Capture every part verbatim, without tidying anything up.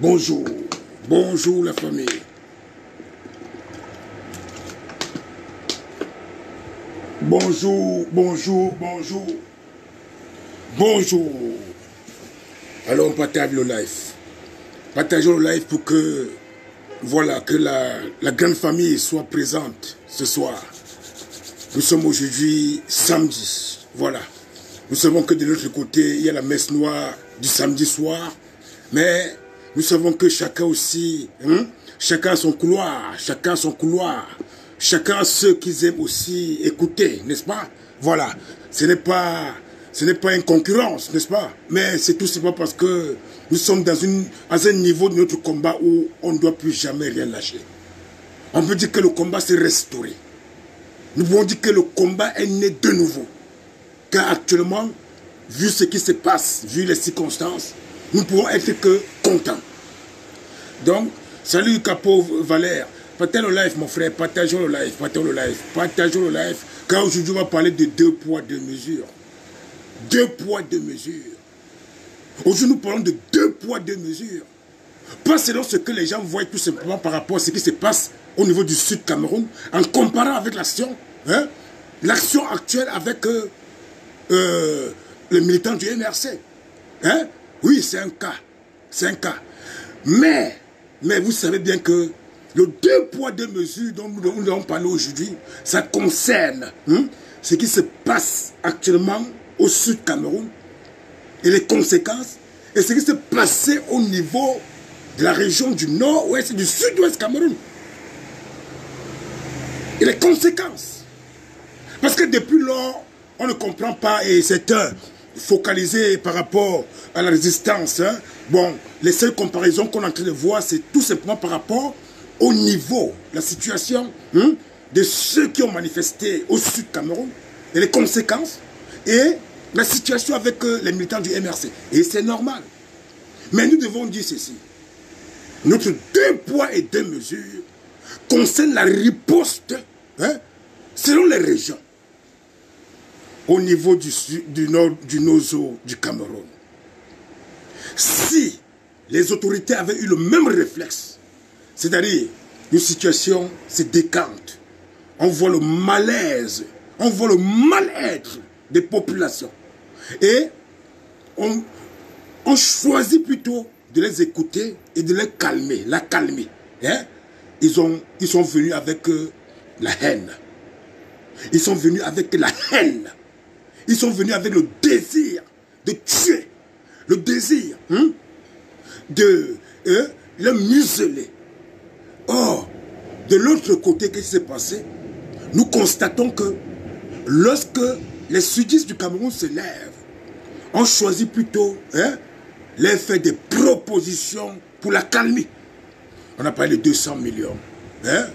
Bonjour, bonjour la famille. Bonjour, bonjour, bonjour. Bonjour. Alors on partage le live. Partageons le live pour que, voilà, que la, la grande famille soit présente ce soir. Nous sommes aujourd'hui samedi, voilà. Nous savons que de l'autre côté, il y a la messe noire du samedi soir, mais nous savons que chacun aussi, hein, chacun a son couloir, chacun a son couloir, chacun a ceux qu'ils aiment aussi écouter, n'est-ce pas? Voilà, ce n'est pas, ce n'est pas une concurrence, n'est-ce pas? Mais c'est tout simplement parce que nous sommes dans, une, dans un niveau de notre combat où on ne doit plus jamais rien lâcher. On peut dire que le combat s'est restauré. Nous pouvons dire que le combat est né de nouveau. Car actuellement, vu ce qui se passe, vu les circonstances, nous ne pouvons être que contents. Donc, salut Capo Valère, partage le live mon frère, partageons le live, partageons le live, partageons le live, car aujourd'hui on va parler de deux poids, deux mesures. Deux poids, deux mesures. Aujourd'hui nous parlons de deux poids, deux mesures. Pas selon ce que les gens voient tout simplement par rapport à ce qui se passe au niveau du Sud Cameroun, en comparant avec l'action, hein, l'action actuelle avec... Euh, Euh, le militant du M R C. Hein? Oui, c'est un cas. C'est un cas. Mais, mais vous savez bien que le deux poids, deux mesures dont nous, dont nous avons parlé aujourd'hui, ça concerne hein, ce qui se passe actuellement au Sud Cameroun et les conséquences et ce qui se passait au niveau de la région du Nord-Ouest et du Sud-Ouest Cameroun. Et les conséquences. Parce que depuis lors, on ne comprend pas et c'est euh, focalisé par rapport à la résistance. Hein. Bon, les seules comparaisons qu'on est en train de voir, c'est tout simplement par rapport au niveau, la situation hein, de ceux qui ont manifesté au Sud Cameroun et les conséquences et la situation avec euh, les militants du M R C. Et c'est normal. Mais nous devons dire ceci. Notre deux poids et deux mesures concerne la riposte hein, selon les régions. Au niveau du, du nord du Nozo du Cameroun. Si les autorités avaient eu le même réflexe, c'est-à-dire une situation se décante, on voit le malaise, on voit le mal-être des populations. Et on, on choisit plutôt de les écouter et de les calmer, la calmer. Hein? Ils, ont, ils sont venus avec euh, la haine. Ils sont venus avec la haine. Ils sont venus avec le désir de tuer, le désir hein, de euh, le museler. Or, de l'autre côté, qu'est-ce qui s'est passé? Nous constatons que lorsque les sudistes du Cameroun se lèvent, on choisit plutôt hein, les faits des propositions pour la calmer. On a parlé de deux cents millions. Hein?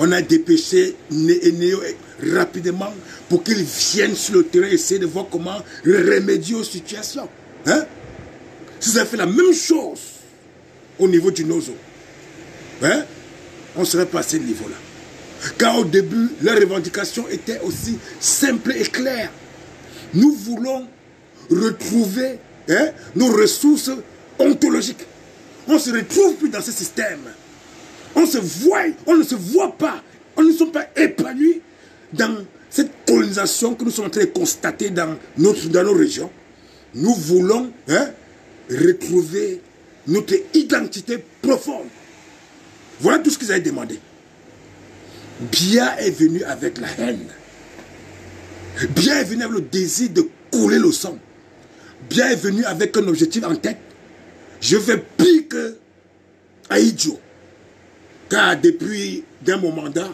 On a dépêché Néo rapidement pour qu'ils viennent sur le terrain essayer de voir comment remédier aux situations. Hein? Si ça fait la même chose au niveau du Nozo, hein? On serait passé à ce niveau-là. Car au début, leurs revendications étaient aussi simples et claires. Nous voulons retrouver hein, nos ressources ontologiques. On ne se retrouve plus dans ce système. On se voit, on ne se voit pas, on ne se sent pas épanouis dans cette colonisation que nous sommes en train de constater dans, notre, dans nos régions. Nous voulons hein, retrouver notre identité profonde. Voilà tout ce qu'ils avaient demandé. Biya est venu avec la haine. Biya est venu avec le désir de couler le sang. Biya est venu avec un objectif en tête. Je vais pire qu'un idiot. Car depuis d'un moment là,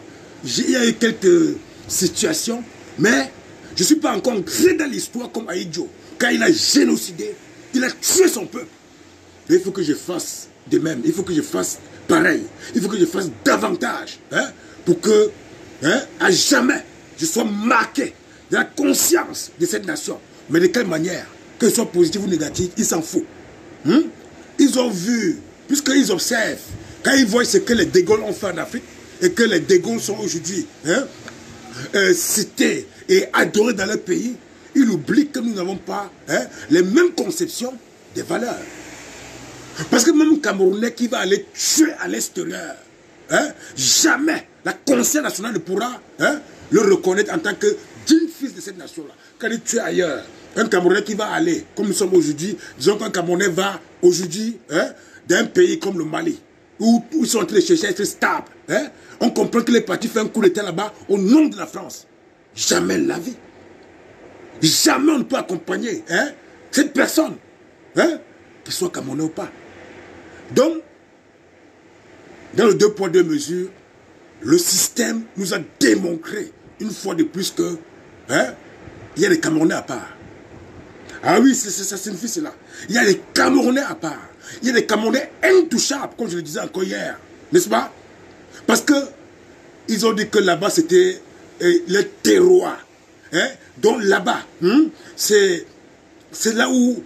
il y a eu quelques situations, mais je ne suis pas encore entré dans l'histoire comme Aïdjo, car il a génocidé, il a tué son peuple. Mais il faut que je fasse de même, il faut que je fasse pareil, il faut que je fasse davantage, hein, pour que, hein, à jamais, je sois marqué de la conscience de cette nation. Mais de quelle manière, que ce soit positif ou négatif, ils s'en foutent. Hmm? Ils ont vu, puisqu'ils observent, quand ils voient ce que les De Gaulle ont fait en Afrique, et que les De Gaulle sont aujourd'hui hein, euh, cités et adorés dans leur pays, ils oublient que nous n'avons pas hein, les mêmes conceptions des valeurs. Parce que même Camerounais qui va aller tuer à l'extérieur, hein, jamais la conscience nationale ne pourra hein, le reconnaître en tant que digne fils de cette nation-là. Quand il tue ailleurs, un Camerounais qui va aller, comme nous sommes aujourd'hui, disons qu'un Camerounais va aujourd'hui hein, d'un pays comme le Mali, où, où ils sont en train de chercher à être stables. Hein, on comprend que les partis font un coup d'État là-bas au nom de la France. Jamais la vie. Jamais on ne peut accompagner hein, cette personne, hein, qu'il soit Camerounais ou pas. Donc, dans le deux poids, deux mesures, le système nous a démontré une fois de plus que hein, il y a des Camerounais à part. Ah oui, c'est, c'est, ça signifie cela. Il y a des Camerounais à part. Il y a des Camerounais intouchables, comme je le disais encore hier. N'est-ce pas? Parce que ils ont dit que là-bas, c'était eh, le terroir. Hein? Donc là-bas, hein, c'est là où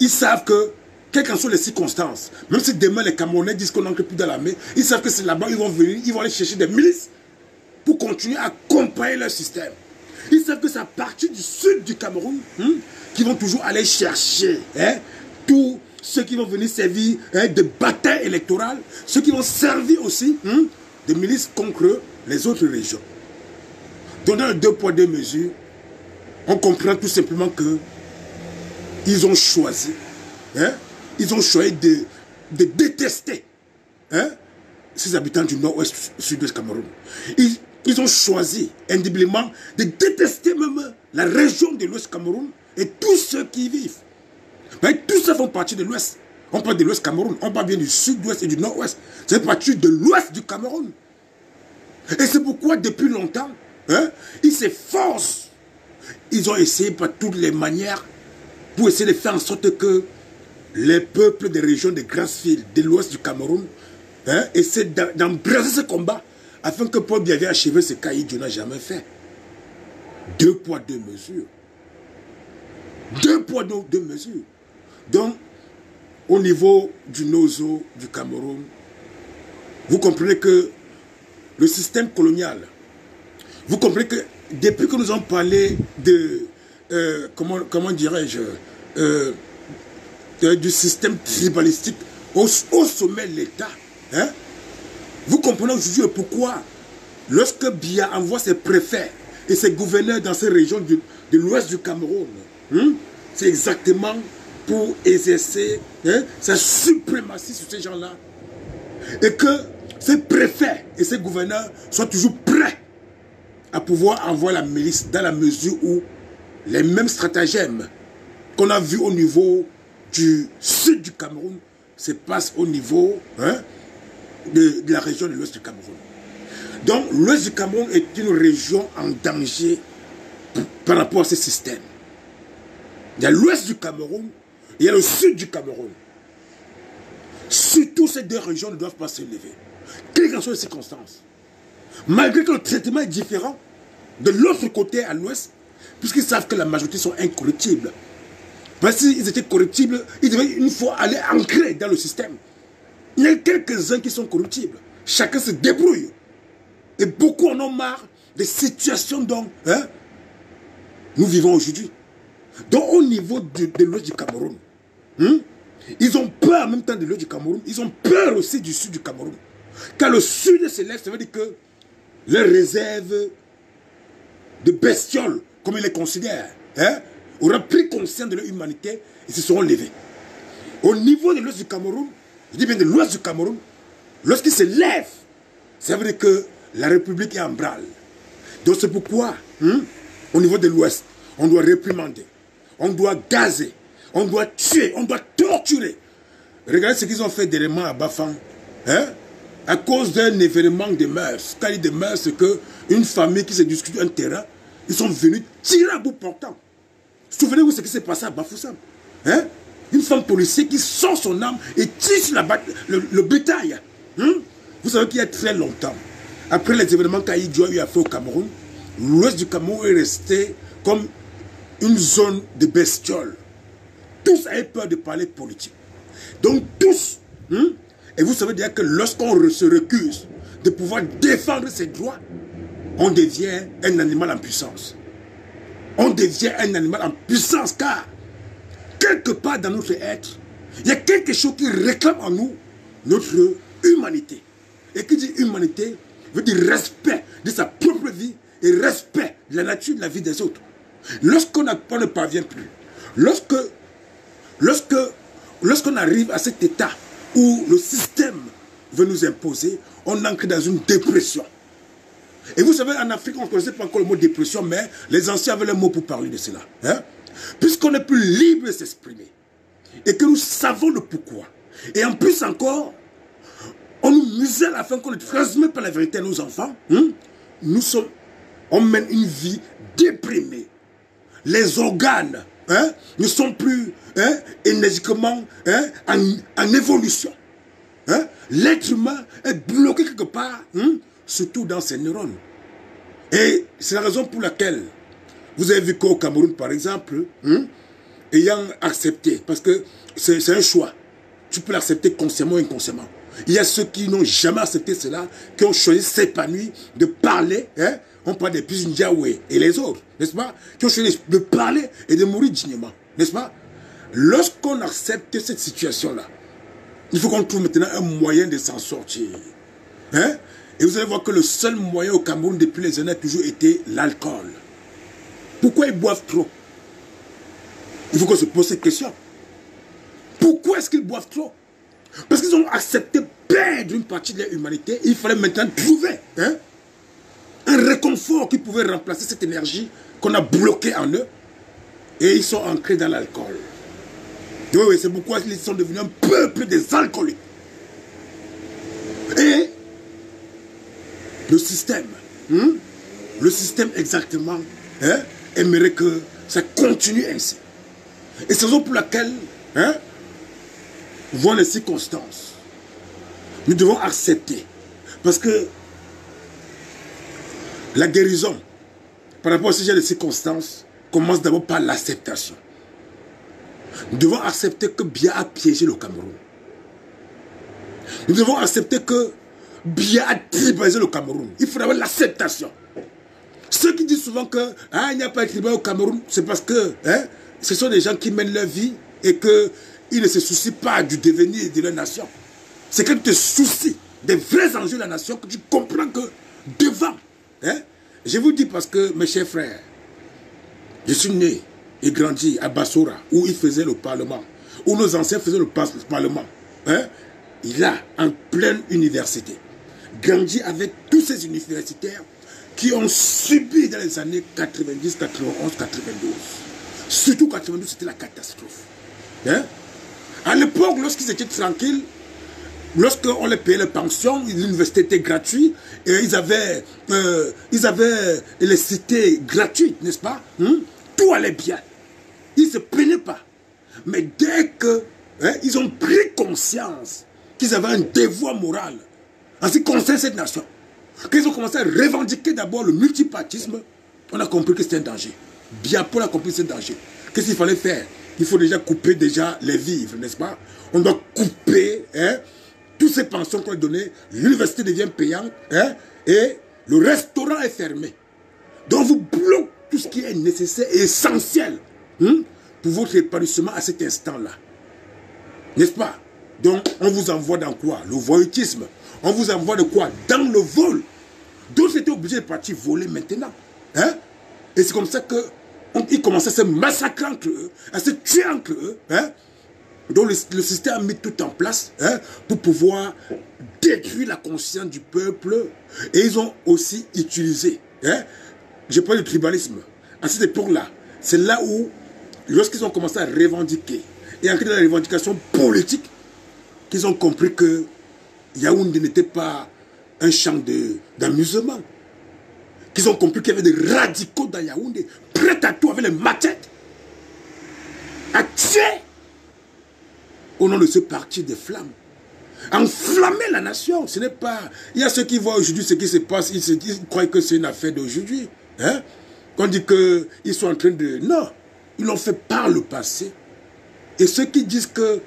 ils savent que, quelles qu'en soient les circonstances, même si demain les Camerounais disent qu'on n'entre plus dans l'armée, ils savent que c'est là-bas, ils vont venir, ils vont aller chercher des milices pour continuer à accompagner leur système. Ils savent que c'est à partir du sud du Cameroun hein, qu'ils vont toujours aller chercher hein, tous ceux qui vont venir servir hein, de bataille électorale, ceux qui vont servir aussi hein, de milices contre les autres régions. Donc dans le deux poids, deux mesures, on comprend tout simplement que ils ont choisi, hein, ils ont choisi de, de détester hein, ces habitants du nord-ouest, sud-ouest Cameroun. Ils, ils ont choisi indéniablement de détester même la région de l'ouest Cameroun et tous ceux qui y vivent. Ben, tous ceux font partie de l'ouest. On parle de l'ouest Cameroun, on parle bien du sud-ouest et du nord-ouest. C'est partie de l'ouest du Cameroun. Et c'est pourquoi depuis longtemps, hein, ils s'efforcent. Ils ont essayé par toutes les manières pour essayer de faire en sorte que les peuples des régions de Grassfield, de l'ouest du Cameroun, hein, essaient d'embrasser ce combat afin que Paul Biya vienne achever ce qu'Aïe Dieu n'a jamais fait. Deux poids, deux mesures. Deux poids, deux, deux mesures. Donc, au niveau du Nozo, du Cameroun, vous comprenez que le système colonial, vous comprenez que depuis que nous avons parlé de, euh, comment, comment dirais-je, euh, du système tribalistique au, au sommet de l'État, hein, vous comprenez aujourd'hui pourquoi, lorsque Biya envoie ses préfets et ses gouverneurs dans ces régions du, de l'ouest du Cameroun, hein, c'est exactement pour exercer hein, sa suprématie sur ces gens-là. Et que ces préfets et ces gouverneurs soient toujours prêts à pouvoir envoyer la milice dans la mesure où les mêmes stratagèmes qu'on a vus au niveau du sud du Cameroun se passent au niveau hein, de, de la région de l'ouest du Cameroun. Donc l'ouest du Cameroun est une région en danger par rapport à ce système. Il y a l'ouest du Cameroun et il y a le sud du Cameroun. Surtout ces deux régions ne doivent pas se lever, quelles qu'en soient les circonstances. Malgré que le traitement est différent de l'autre côté à l'ouest, puisqu'ils savent que la majorité sont incorruptibles. Parce qu'ils étaient corruptibles, ils devaient une fois aller ancrer dans le système. Il y a quelques-uns qui sont corruptibles. Chacun se débrouille. Et beaucoup en ont marre des situations dont hein, nous vivons aujourd'hui. Donc au niveau de, de l'ouest du Cameroun, hein, ils ont peur en même temps de l'ouest du Cameroun, ils ont peur aussi du sud du Cameroun. Quand le sud s'élève, ça veut dire que les réserves de bestioles, comme ils les considèrent, hein, auront pris conscience de leur humanité et se seront levés. Au niveau de l'ouest du Cameroun, je dis bien de l'ouest du Cameroun, lorsqu'ils se lèvent, ça veut dire que la République est en branle. Donc c'est pourquoi, hein, au niveau de l'ouest, on doit réprimander, on doit gazer, on doit tuer, on doit torturer. Regardez ce qu'ils ont fait dernièrement à Bafang. Hein? À cause d'un événement de mœurs. Quand il dit de mœurs, c'est qu'une famille qui se discute un terrain, ils sont venus tirer à bout portant. Souvenez-vous ce qui s'est passé à Bafoussam. Hein? Une femme policière qui sort son âme et tire sur la le, le bétail. Hein? Vous savez qu'il y a très longtemps, après les événements qu'Aïe Dieu a eu à faire au Cameroun, l'ouest du Cameroun est resté comme une zone de bestioles. Tous avaient peur de parler politique. Donc tous... Hein? Et vous savez dire que lorsqu'on se recuse de pouvoir défendre ses droits, on devient un animal en puissance. On devient un animal en puissance car, quelque part dans notre être, Il y a quelque chose qui réclame en nous notre humanité. Et qui dit humanité veut dire respect de sa propre vie et respect de la nature de la vie des autres. Lorsqu'on ne parvient plus, lorsque, lorsque, lorsqu'on arrive à cet état où le système veut nous imposer, on entre dans une dépression. Et vous savez, en Afrique, on ne connaissait pas encore le mot dépression, mais les anciens avaient le mot pour parler de cela. Hein? Puisqu'on est plus libre de s'exprimer, et que nous savons le pourquoi. Et en plus encore, on nous muselle afin qu'on ne transmette pas la vérité à nos enfants. Hein? Nous sommes, on mène une vie déprimée. Les organes hein, ne sont plus hein, énergiquement hein, en, en évolution. Hein? L'être humain est bloqué quelque part, hein, surtout dans ses neurones. Et c'est la raison pour laquelle vous avez vu qu'au Cameroun, par exemple, hein, ayant accepté, parce que c'est un choix, tu peux l'accepter consciemment ou inconsciemment. Il y a ceux qui n'ont jamais accepté cela, qui ont choisi s'épanouir, de parler, hein, on parle des plus Ndiaoué et les autres, n'est-ce pas, qui ont choisi de parler et de mourir dignement, n'est-ce pas? Lorsqu'on accepte cette situation-là, il faut qu'on trouve maintenant un moyen de s'en sortir. Hein? Et vous allez voir que le seul moyen au Cameroun depuis les années a toujours été l'alcool. Pourquoi ils boivent trop? Il faut qu'on se pose cette question. Pourquoi est-ce qu'ils boivent trop? Parce qu'ils ont accepté perdre une partie de l'humanité et il fallait maintenant trouver hein, un réconfort qui pouvait remplacer cette énergie qu'on a bloquée en eux. Et ils sont ancrés dans l'alcool. Oui, oui, c'est pourquoi ils sont devenus un peuple des alcooliques. Et le système, hein, le système exactement, hein, aimerait que ça continue ainsi. Et c'est la raison pour laquelle, hein, voit les circonstances, nous devons accepter. Parce que la guérison, par rapport à ce genre de circonstances, commence d'abord par l'acceptation. Nous devons accepter que Biya a piégé le Cameroun. Nous devons accepter que Biya a tribalisé le Cameroun. Il faut avoir l'acceptation. Ceux qui disent souvent que ah, il n'y a pas de tribal au Cameroun, c'est parce que hein, ce sont des gens qui mènent leur vie et qu'ils ne se soucient pas du devenir de leur nation. C'est quand tu te soucies des vrais enjeux de la nation que tu comprends que devant. Hein, je vous dis parce que mes chers frères, je suis né. Il grandit à Basora, où il faisait le parlement, où nos anciens faisaient le parlement. Hein? Il a, en pleine université, grandi avec tous ces universitaires qui ont subi dans les années quatre-vingt-dix, quatre-vingt-onze, quatre-vingt-douze. Surtout quatre-vingt-douze, c'était la catastrophe. Hein? À l'époque, lorsqu'ils étaient tranquilles, lorsqu'on les payait les pensions, l'université était gratuite, et ils avaient, euh, ils avaient les cités gratuites, n'est-ce pas? Hum? Tout allait bien. Ils ne se plaignaient pas. Mais dès que hein, ils ont pris conscience qu'ils avaient un devoir moral en ce qui concerne cette nation, qu'ils ont commencé à revendiquer d'abord le multipartisme, on a compris que c'était un danger. Bien, Paul a compris que c'est un danger. Qu'est-ce qu'il fallait faire? Il faut déjà couper déjà les vivres, n'est-ce pas? On doit couper hein, toutes ces pensions qu'on a données, l'université devient payante hein, et le restaurant est fermé. Donc vous bloquez tout ce qui est nécessaire et essentiel hein, pour votre épanouissement à cet instant-là. N'est-ce pas? Donc, on vous envoie dans quoi? Le voyeutisme. On vous envoie de quoi? Dans le vol. D'autres étaient obligés de partir voler maintenant. Hein? Et c'est comme ça qu'ils commençaient à se massacrer entre eux, à se tuer entre eux. Hein? Donc, le, le système a mis tout en place hein, pour pouvoir détruire la conscience du peuple. Et ils ont aussi utilisé... Hein, je parle du tribalisme. À cette époque-là, c'est là où, lorsqu'ils ont commencé à revendiquer, et en créant la revendication politique, qu'ils ont compris que Yaoundé n'était pas un champ d'amusement. Qu'ils ont compris qu'il y avait des radicaux dans Yaoundé, prêts à tout avec les machettes, à tuer au nom de ce parti des flammes. Enflammer la nation. Ce n'est pas... Il y a ceux qui voient aujourd'hui ce qui se passe, ils se disent, ils croient que c'est une affaire d'aujourd'hui. Hein? Qu'on dit qu'ils sont en train de... Non, ils l'ont fait par le passé. Et ceux qui disent que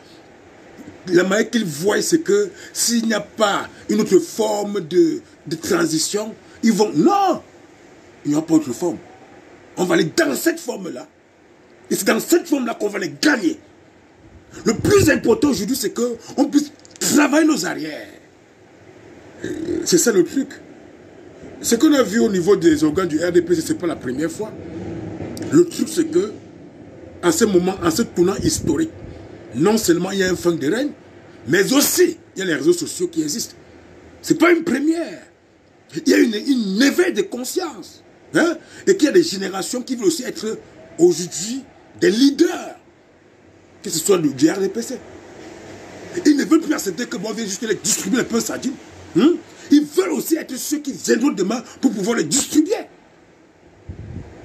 la manière qu'ils voient, c'est que s'il n'y a pas une autre forme de, de transition, ils vont... Non, il n'y a pas autre forme. On va aller dans cette forme-là. Et c'est dans cette forme-là qu'on va les gagner. Le plus important aujourd'hui, c'est qu'on puisse travailler nos arrières. C'est ça le truc. Ce qu'on a vu au niveau des organes du R D P C, ce n'est pas la première fois. Le truc, c'est que, à ce moment, à ce tournant historique, non seulement il y a un fin de règne, mais aussi, il y a les réseaux sociaux qui existent. Ce n'est pas une première. Il y a une, une éveil de conscience. Hein? Et qu'il y a des générations qui veulent aussi être aujourd'hui des leaders. Que ce soit du R D P C. Ils ne veulent plus accepter que moi, je viens juste les distribuer les pains sardines. Hein? Ils veulent aussi être ceux qui viendront demain pour pouvoir les distribuer.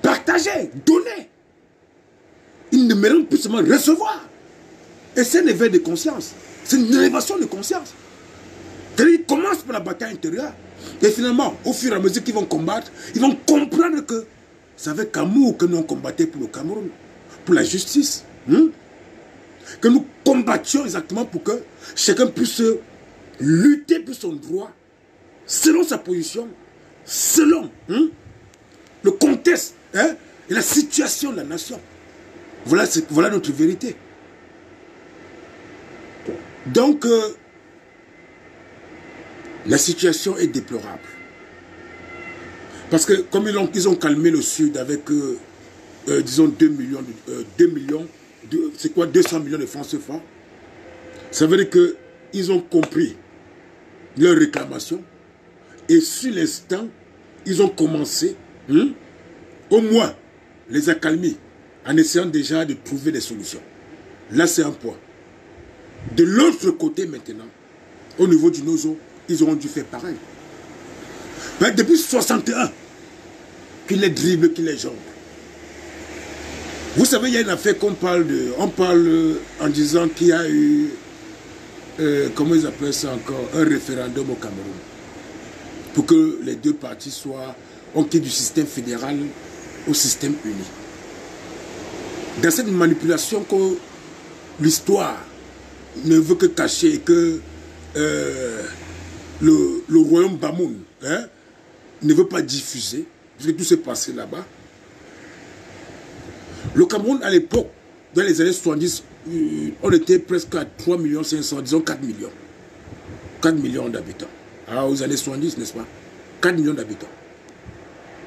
Partager, donner. Ils ne méritent plus seulement recevoir. Et c'est un éveil de conscience. C'est une élévation de conscience. C'est-à-dire qu'ils commencent par la bataille intérieure. Et finalement, au fur et à mesure qu'ils vont combattre, ils vont comprendre que c'est avec amour que nous combattions pour le Cameroun, pour la justice. Hein? Que nous combattions exactement pour que chacun puisse lutter pour son droit, selon sa position, selon hein, le contexte hein, et la situation de la nation. Voilà, voilà notre vérité. Donc, euh, la situation est déplorable. Parce que comme ils ont, ils ont calmé le Sud avec, euh, euh, disons, deux millions, de, euh, deux millions, c'est quoi, deux cents millions de francs C F A, ça veut dire qu'ils ont compris leur réclamation et sur l'instant, ils ont commencé, hein, au moins, les accalmer en essayant déjà de trouver des solutions. Là, c'est un point. De l'autre côté maintenant, au niveau du Nozo, ils auront dû faire pareil. Mais depuis soixante et un, qu'ils les dribblent, qu'ils les jonglent. Vous savez, il y a une affaire qu'on parle de... On parle en disant qu'il y a eu... Euh, comment ils appellent ça encore? Un référendum au Cameroun. Pour que les deux parties soient... On quitte du système fédéral au système uni. Dans cette manipulation que l'histoire ne veut que cacher que euh, le, le royaume Bamoun hein, ne veut pas diffuser, parce que tout s'est passé là-bas. Le Cameroun, à l'époque, dans les années soixante-dix, on était presque à trois millions cinq cents, disons quatre millions. quatre millions d'habitants. Alors, aux années soixante-dix, n'est-ce pas? quatre millions d'habitants.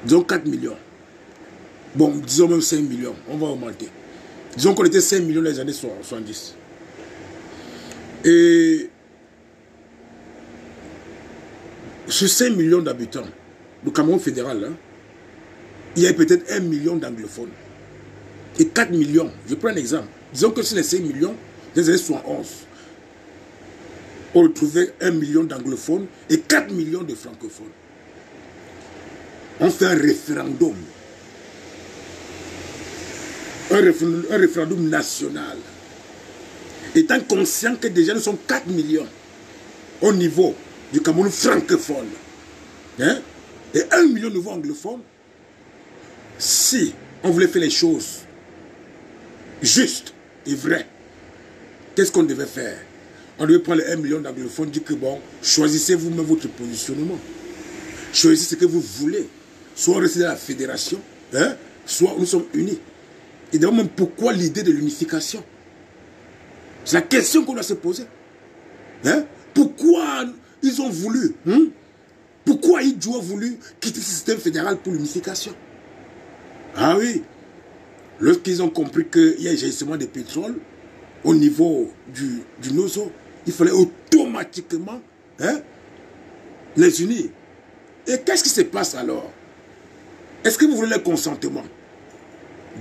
Disons quatre millions. Bon, disons même cinq millions, on va augmenter. Disons qu'on était cinq millions dans les années soixante-dix. Et sur cinq millions d'habitants, le Cameroun fédéral, hein, il y a peut-être un million d'anglophones. Et quatre millions, je prends un exemple. Disons que sur les cinq millions, les années soixante et onze, on retrouvait un million d'anglophones et quatre millions de francophones. On fait un référendum. Un référendum, un référendum national. Étant conscient que déjà nous sommes quatre millions au niveau du Cameroun francophone hein, et un million de nouveaux anglophones, si on voulait faire les choses justes et vraies, qu'est-ce qu'on devait faire? On devait prendre les un million d'anglophones, dire que bon, choisissez vous-même votre positionnement. Choisissez ce que vous voulez. Soit on reste dans la fédération, hein, soit nous sommes unis. Et d'ailleurs même pourquoi l'idée de l'unification? C'est la question qu'on doit se poser. Hein? Pourquoi ils ont voulu, hein? Pourquoi ils ont voulu quitter le système fédéral pour l'unification? Ah oui, lorsqu'ils ont compris qu'il y a justement des pétroles au niveau du, du Nozo, il fallait automatiquement hein, les unir. Et qu'est-ce qui se passe alors? Est-ce que vous voulez le consentement?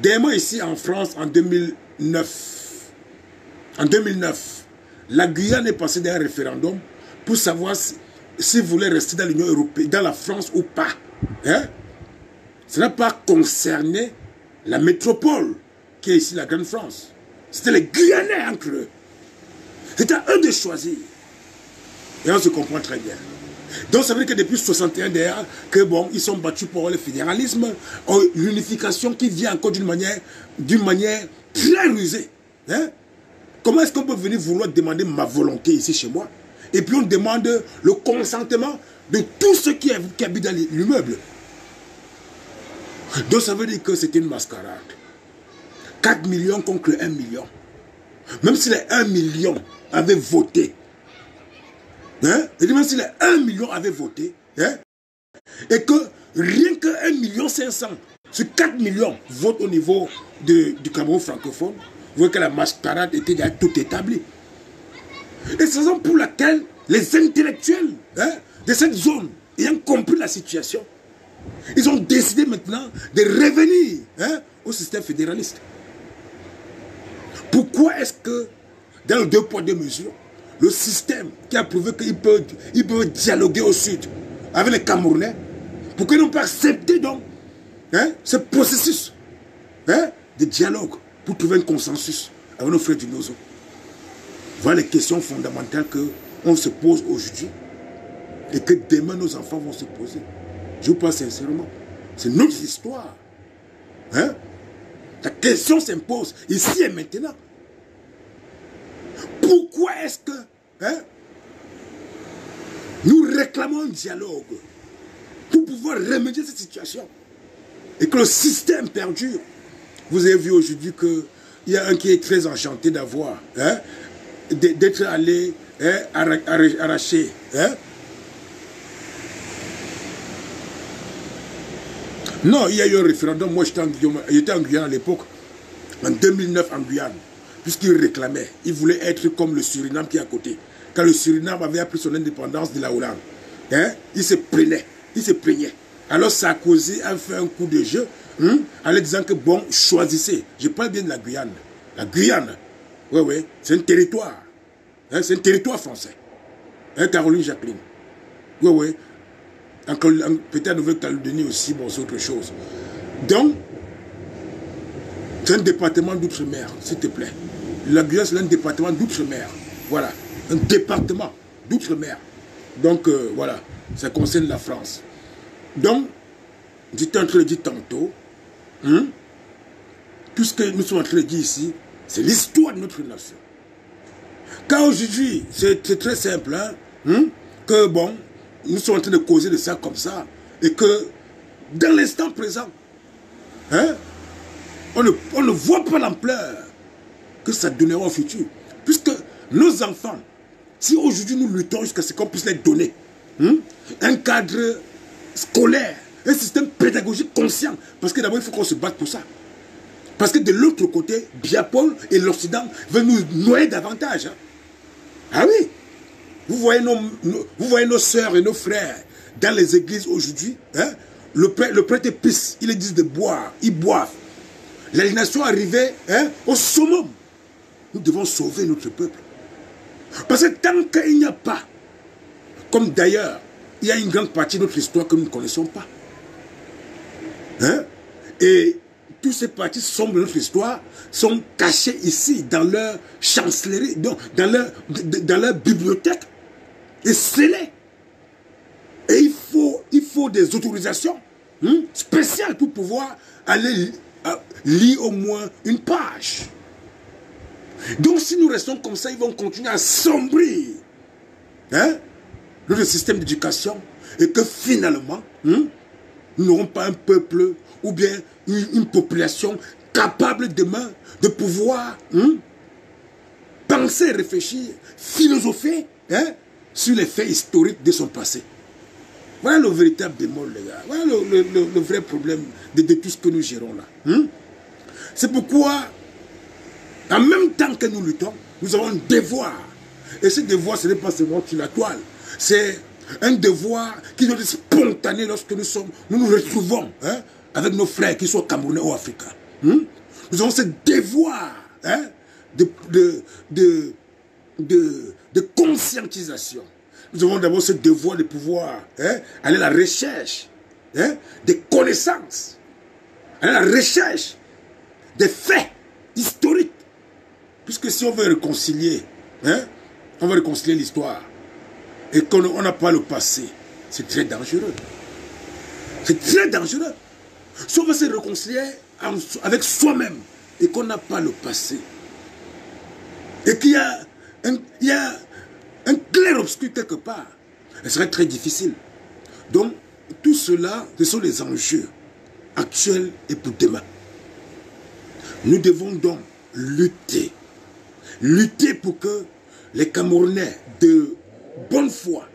Dernièrement ici en France, en deux mille neuf, en deux mille neuf, la Guyane est passée d'un référendum pour savoir si, si vous voulez rester dans l'Union européenne, dans la France ou pas. Hein? Ça n'a pas concerné la métropole qui est ici la Grande France. C'était les Guyanais entre eux. C'était à eux de choisir. Et on se comprend très bien. Donc ça veut dire que depuis soixante et un derrière, que bon, ils sont battus pour le fédéralisme, l'unification qui vient encore d'une manière, d'une manière très rusée. Hein? Comment est-ce qu'on peut venir vouloir demander ma volonté ici chez moi? Et puis on demande le consentement de tous ceux qui, qui habitent dans l'immeuble. Donc ça veut dire que c'est une mascarade. quatre millions contre un million. Même si les un million avaient voté, hein, et même si les un million avaient voté, hein, et que rien que un million cinq cents sur quatre millions votent au niveau de, du Cameroun francophone, vous voyez que la mascarade était déjà tout établie. Et c'est la raison pour laquelle les intellectuels, hein, de cette zone, ayant compris la situation, ils ont décidé maintenant de revenir, hein, au système fédéraliste. Pourquoi est-ce que, dans le deux poids deux mesures, le système qui a prouvé qu'il peut, il peut dialoguer au sud avec les Camerounais, pourquoi ils n'ont pas accepté donc, hein, ce processus, hein, de dialogue pour trouver un consensus avec nos frères du Nozo? Voilà les questions fondamentales qu'on se pose aujourd'hui et que demain nos enfants vont se poser. Je vous parle sincèrement. C'est notre histoire. Hein? La question s'impose ici et maintenant. Pourquoi est-ce que, hein, nous réclamons un dialogue pour pouvoir remédier à cette situation et que le système perdure? Vous avez vu aujourd'hui qu'il y a un qui est très enchanté d'avoir, hein, d'être allé, hein, arracher, hein? Non, il y a eu un référendum. Moi, j'étais en Guyane, j'étais en Guyane à l'époque, en deux mille neuf en Guyane, puisqu'il réclamait. Il voulait être comme le Suriname qui est à côté. Quand le Suriname avait appris son indépendance de la Hollande, hein, il se plaignait, il se plaignait. Alors Sarkozy a fait un coup de jeu, hein, en lui disant que bon, choisissez. Je parle bien de la Guyane. La Guyane, oui, oui, c'est un territoire. Hein, c'est un territoire français. Hein, Caroline Jacqueline. Oui, oui. Peut-être Nouvelle-Calédonie aussi, bon, c'est autre chose. Donc, c'est un département d'outre-mer, s'il te plaît. La Guyane, c'est un département d'outre-mer. Voilà, un département d'outre-mer. Donc, euh, voilà, ça concerne la France. Donc, j'étais en train de dire tantôt, hein, tout ce que nous sommes en train de dire ici, c'est l'histoire de notre nation. Car aujourd'hui, c'est très simple, hein, hein, que bon, nous sommes en train de causer de ça comme ça. Et que dans l'instant présent, hein, on, ne, on ne voit pas l'ampleur que ça donnera au futur. Puisque nos enfants, si aujourd'hui nous luttons jusqu'à ce qu'on puisse les donner, hein, un cadre scolaire, un système pédagogique conscient, parce que d'abord il faut qu'on se batte pour ça. Parce que de l'autre côté, Biapol et l'Occident veulent nous noyer davantage. Hein. Ah oui! Vous voyez nos, nos, vous voyez nos soeurs et nos frères dans les églises aujourd'hui. Hein? Le, le prêtre pisse, ils disent de boire, ils boivent. L'aliénation arrivait, hein, au summum. Nous devons sauver notre peuple. Parce que tant qu'il n'y a pas, comme d'ailleurs, il y a une grande partie de notre histoire que nous ne connaissons pas. Hein? Et toutes ces parties sombres de notre histoire sont cachées ici, dans leur chancellerie, dans, dans, leur, dans leur bibliothèque. Et scellé. Et il faut, il faut des autorisations, hein, spéciales pour pouvoir aller euh, lire au moins une page. Donc si nous restons comme ça, ils vont continuer à sombrer, hein, notre système d'éducation. Et que finalement, hein, nous n'aurons pas un peuple ou bien une, une population capable demain de pouvoir, hein, penser, réfléchir, philosopher, hein, sur les faits historiques de son passé. Voilà le véritable bémol, les gars. Voilà le, le, le, le vrai problème de, de tout ce que nous gérons là. Hein? C'est pourquoi, en même temps que nous luttons, nous avons un devoir. Et ce devoir, ce n'est pas seulement sur la toile. C'est un devoir qui doit être spontané lorsque nous sommes, nous nous retrouvons, hein, avec nos frères qui sont Camerounais ou Africains. Hein? Nous avons ce devoir, hein, de... de, de De, de conscientisation. Nous avons d'abord ce devoir de pouvoir, hein, aller à la recherche, hein, des connaissances, aller à la recherche des faits historiques. Puisque si on veut réconcilier, hein, on veut réconcilier l'histoire et qu'on n'a pas le passé, c'est très dangereux. C'est très dangereux. Si on veut se réconcilier avec soi-même et qu'on n'a pas le passé et qu'il y a Un, il y a un clair-obscur quelque part. Ce serait très difficile. Donc, tout cela, ce sont les enjeux actuels et pour demain. Nous devons donc lutter. lutter pour que les Camerounais de bonne foi,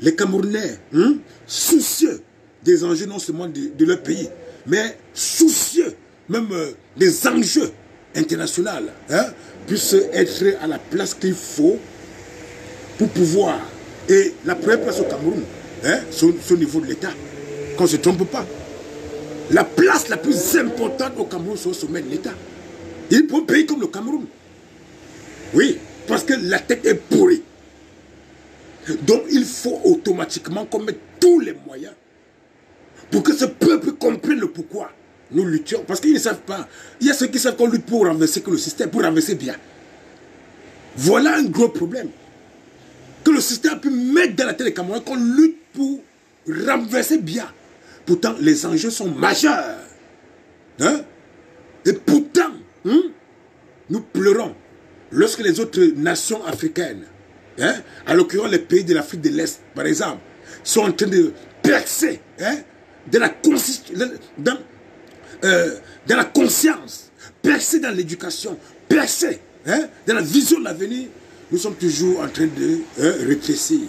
les Camerounais hein, soucieux des enjeux non seulement de, de leur pays, mais soucieux même euh, des enjeux internationaux, hein, puissent être à la place qu'il faut pour pouvoir. Et la première place au Cameroun, hein, c'est au niveau de l'État, qu'on ne se trompe pas. La place la plus importante au Cameroun, c'est au sommet de l'État. Il faut un pays comme le Cameroun. Oui, parce que la tête est pourrie. Donc il faut automatiquement qu'on mette tous les moyens pour que ce peuple comprenne le pourquoi nous luttions. Parce qu'ils ne savent pas. Il y a ceux qui savent qu'on lutte pour renverser que le système, pour renverser bien. Voilà un gros problème. Que le système a pu mettre dans la tête des Camerounais qu'on lutte pour renverser bien. Pourtant, les enjeux sont majeurs. Hein? Et pourtant, hein, nous pleurons lorsque les autres nations africaines, hein, à l'occurrence les pays de l'Afrique de l'Est, par exemple, sont en train de percer hein, de la dans, euh, dans la conscience, percer dans l'éducation, percer hein, dans la vision de l'avenir, nous sommes toujours en train de hein, rétrécir.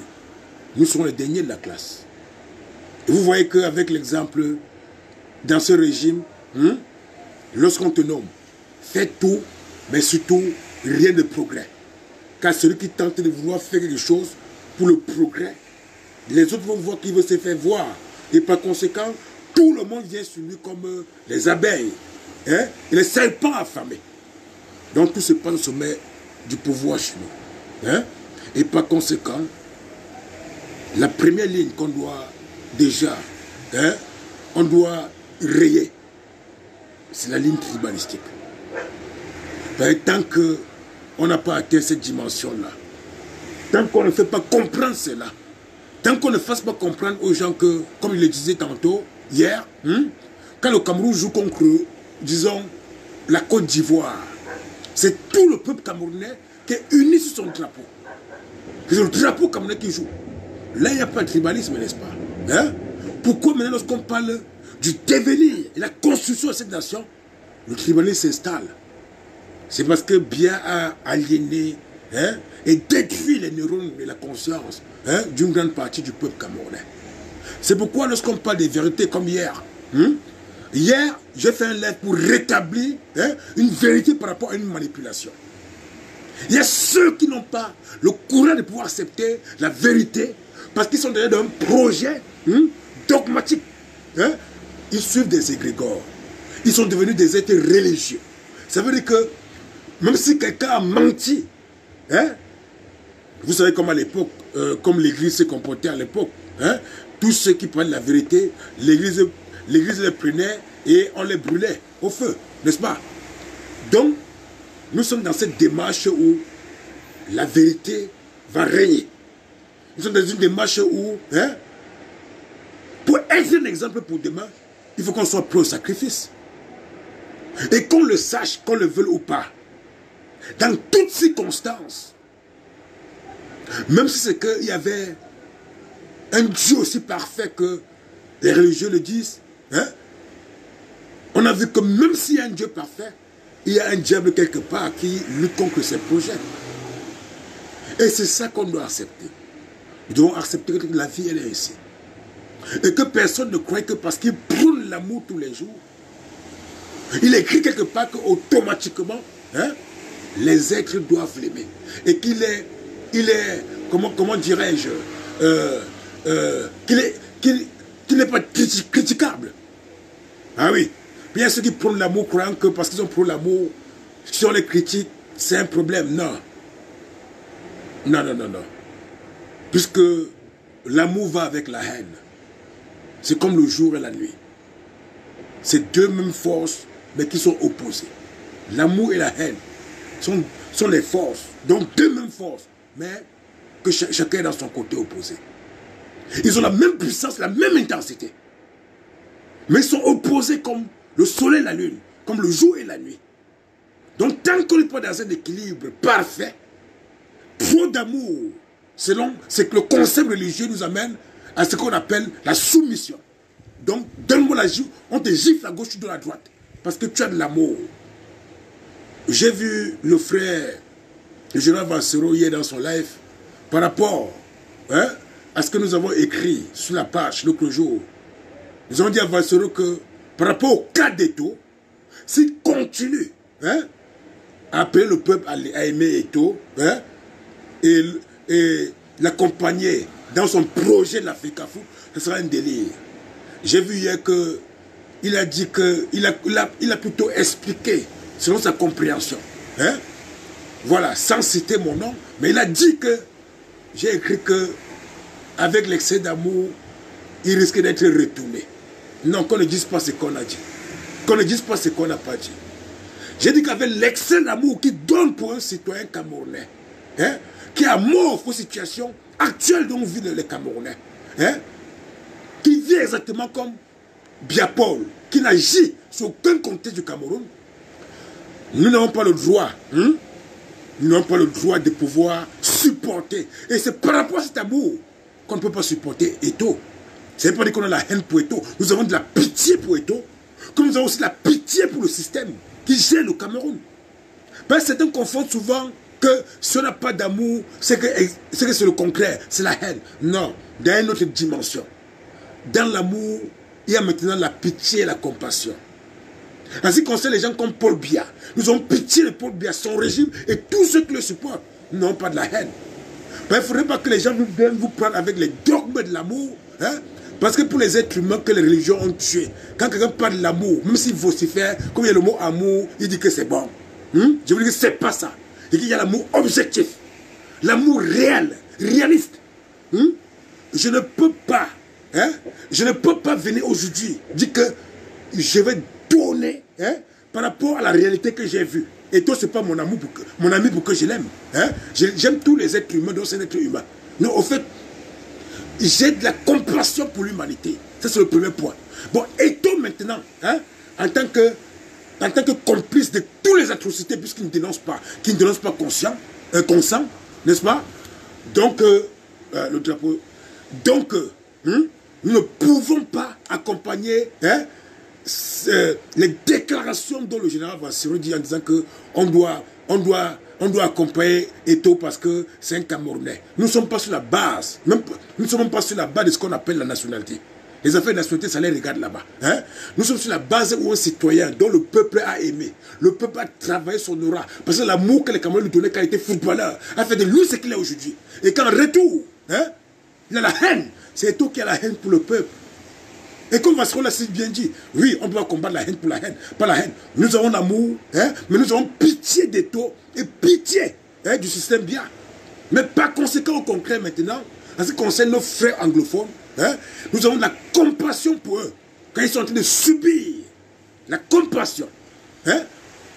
Nous sommes les derniers de la classe. Et vous voyez qu'avec l'exemple, dans ce régime, hein, lorsqu'on te nomme, fais tout, mais surtout, rien de progrès. Car celui qui tente de vouloir faire quelque chose pour le progrès, les autres vont voir qu'il veut se faire voir. Et par conséquent, tout le monde vient sur lui comme les abeilles, hein, et les serpents affamés. Donc tout se passe au sommet du pouvoir chez nous. Hein. Et par conséquent, la première ligne qu'on doit déjà, hein, on doit rayer, c'est la ligne tribalistique. Ben, tant qu'on n'a pas atteint cette dimension-là, tant qu'on ne fait pas comprendre cela, tant qu'on ne fasse pas comprendre aux gens que, comme il le disait tantôt, hier, hein, quand le Cameroun joue contre, disons, la Côte d'Ivoire, c'est tout le peuple camerounais qui est uni sur son drapeau. C'est le drapeau camerounais qui joue. Là, il n'y a pas de tribalisme, n'est-ce pas? Hein? Pourquoi maintenant, lorsqu'on parle du devenir et la construction de cette nation, le tribalisme s'installe? C'est parce que Biya a aliéné hein, et détruit les neurones et la conscience hein, d'une grande partie du peuple camerounais. C'est pourquoi lorsqu'on parle des vérités comme hier, hein, hier, j'ai fait un live pour rétablir hein, une vérité par rapport à une manipulation. Il y a ceux qui n'ont pas le courage de pouvoir accepter la vérité parce qu'ils sont derrière un projet hein, dogmatique. Hein. Ils suivent des égrégores. Ils sont devenus des êtres religieux. Ça veut dire que même si quelqu'un a menti, hein, vous savez comme à l'époque, euh, comme l'Église se comportait à l'époque, hein, tous ceux qui prennent la vérité, l'Église les prenait et on les brûlait au feu, n'est-ce pas? Donc, nous sommes dans cette démarche où la vérité va régner. Nous sommes dans une démarche où, hein, pour être un exemple pour demain, il faut qu'on soit prêt au sacrifice. Et qu'on le sache, qu'on le veuille ou pas. Dans toutes circonstances, même si c'est qu'il y avait un Dieu aussi parfait que les religieux le disent, hein? On a vu que même s'il y a un Dieu parfait, il y a un diable quelque part qui lutte contre ses projets. Et c'est ça qu'on doit accepter. Nous devons accepter que la vie, elle est ici. Et que personne ne croit que parce qu'il prône l'amour tous les jours, il écrit quelque part qu'automatiquement, hein, les êtres doivent l'aimer. Et qu'il est, il est, comment, comment dirais-je, euh, euh, qu'il est, qu'il, qu'il n'est pas criti- critiquable. Ah oui. Bien ceux qui prônent l'amour croyant que parce qu'ils ont prôné l'amour, si on les critique, c'est un problème. Non. Non, non, non, non. Puisque l'amour va avec la haine. C'est comme le jour et la nuit. C'est deux mêmes forces, mais qui sont opposées. L'amour et la haine sont, sont les forces, donc deux mêmes forces, mais que ch chacun est dans son côté opposé. Ils ont la même puissance, la même intensité. Mais ils sont opposés comme le soleil et la lune, comme le jour et la nuit. Donc tant qu'on n'est pas dans un équilibre parfait, trop d'amour, selon ce que le concept religieux nous amène à ce qu'on appelle la soumission. Donc donne-moi la gifle, on te gifle à gauche, tu donnes à droite, parce que tu as de l'amour. J'ai vu le frère le général Vassero hier dans son live, par rapport hein, à ce que nous avons écrit sur la page l'autre jour. Nous avons dit à Vassero que par rapport au cas d'Eto, s'il continue hein, à appeler le peuple à aimer Eto hein, et, et l'accompagner dans son projet de l'Africafou, ce sera un délire. J'ai vu hier que il a dit que il a, il a, il a plutôt expliqué selon sa compréhension. Hein? Voilà, sans citer mon nom, mais il a dit que j'ai écrit que avec l'excès d'amour, il risque d'être retourné. Non, qu'on ne dise pas ce qu'on a dit. Qu'on ne dise pas ce qu'on n'a pas dit. J'ai dit qu'avec l'excès d'amour qu'il donne pour un citoyen camerounais, hein, qui a mort aux situations actuelles dont vivent les Camerounais, hein, qui vit exactement comme Biya Paul, qui n'agit sur aucun comté du Cameroun, nous n'avons pas le droit, hein? Nous n'avons pas le droit de pouvoir supporter. Et c'est par rapport à cet amour qu'on ne peut pas supporter Eto. Ça ne veut pas dire qu'on a la haine pour Eto. Nous avons de la pitié pour Eto, comme nous avons aussi de la pitié pour le système qui gère le Cameroun. Parce que certains confondent souvent que si on n'a pas d'amour, c'est que c'est le contraire, c'est la haine. Non, dans une autre dimension. Dans l'amour, il y a maintenant la pitié et la compassion. Ainsi concerne les gens comme Paul Biya. Nous avons pitié de Paul Biya, son régime et tous ceux qui le supportent. Non, pas de la haine. Ben, il ne faudrait pas que les gens viennent vous prendre avec les dogmes de l'amour. Hein? Parce que pour les êtres humains que les religions ont tués, quand quelqu'un parle de l'amour, même s'il vocifère, comme il y a le mot amour, il dit que c'est bon. Hum? Je veux dire que ce n'est pas ça. Il dit qu'il y a l'amour objectif, l'amour réel, réaliste. Hum? Je ne peux pas, hein? Je ne peux pas venir aujourd'hui dire que je vais tourner hein, par rapport à la réalité que j'ai vue. Et toi, ce n'est pas mon, amour pour que, mon ami pour que je l'aime. Hein? J'aime tous les êtres humains, donc c'est un être humain. Non, au fait, j'ai de la compassion pour l'humanité. Ça, c'est le premier point. Bon, et toi maintenant, hein, en, tant que, en tant que complice de toutes les atrocités, puisqu'il ne dénonce pas, qu'il ne dénonce pas conscient, euh, consent, n'est-ce pas? Donc, euh, euh, le drapeau. Donc, euh, hein, nous ne pouvons pas accompagner. Hein, Euh, les déclarations dont le général Vassero dit en disant qu'on doit, on doit, on doit accompagner Eto parce que c'est un Camerounais. Nous ne sommes pas sur la base, même, nous ne sommes pas sur la base de ce qu'on appelle la nationalité. Les affaires de nationalité, ça les regarde là-bas. Hein? Nous sommes sur la base où un citoyen dont le peuple a aimé, le peuple a travaillé son aura, parce que l'amour que les Camerounais lui donnaient quand il était footballeur a fait de lui ce qu'il est aujourd'hui. Et qu'en retour, hein, il a la haine. C'est Eto qui a la haine pour le peuple. Et comme Vassero l'a si bien dit, oui, on doit combattre la haine pour la haine, pas la haine. Nous avons l'amour, hein, mais nous avons pitié d'Eto et pitié hein, du système Biya. Mais par conséquent, au concret maintenant, en ce qui concerne nos frères anglophones, hein, nous avons de la compassion pour eux quand ils sont en train de subir la compassion. Hein.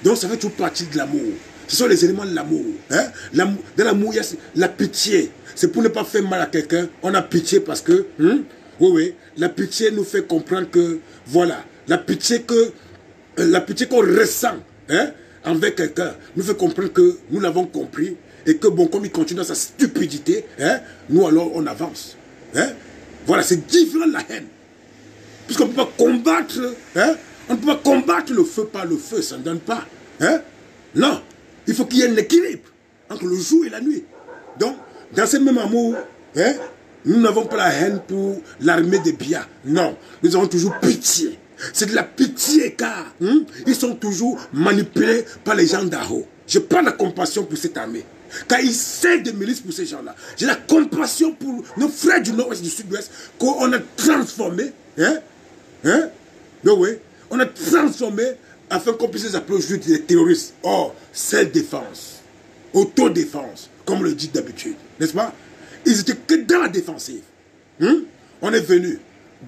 Donc ça fait toute partie de l'amour. Ce sont les éléments de l'amour. Hein. Dans l'amour, il y a la pitié. C'est pour ne pas faire mal à quelqu'un. On a pitié parce que... Hein, oui, oui, la pitié nous fait comprendre que, voilà, la pitié que, la pitié qu'on ressent hein, envers quelqu'un nous fait comprendre que nous l'avons compris et que, bon, comme il continue dans sa stupidité, hein, nous, alors, on avance. Hein. Voilà, c'est différent de la haine. Puisqu'on ne peut pas combattre, hein, on ne peut pas combattre le feu par le feu, ça ne donne pas. Hein. Non, il faut qu'il y ait un équilibre entre le jour et la nuit. Donc, dans ce même amour, hein, nous n'avons pas la haine pour l'armée de Biya. Non, nous avons toujours pitié. C'est de la pitié car hein, ils sont toujours manipulés par les gens d'Aho. Je n'ai pas la compassion pour cette armée. Car ils servent de milices pour ces gens-là. J'ai la compassion pour nos frères du nord-ouest et du sud-ouest qu'on a transformés. Hein, hein, donc oui, on a transformé afin qu'on puisse les appeler juste des terroristes. Or, c'est défense, autodéfense, comme on le dit d'habitude. N'est-ce pas? Ils étaient que dans la défensive. Hmm? On est venu,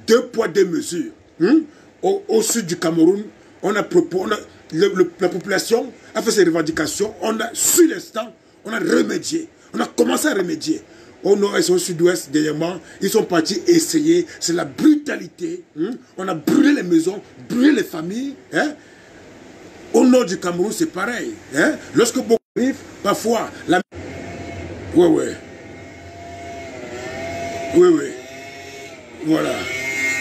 deux poids, deux mesures. Hmm? Au, au sud du Cameroun, on a, on a le, le, la population a fait ses revendications. On a, sur l'instant, on a remédié. On a commencé à remédier. Au nord-est, au sud-ouest, dernièrement, ils sont partis essayer. C'est la brutalité. Hmm? On a brûlé les maisons, brûlé les familles. Hein? Au nord du Cameroun, c'est pareil. Hein? Lorsque beaucoup arrivent, parfois, la... Ouais, ouais. Oui, oui. Voilà.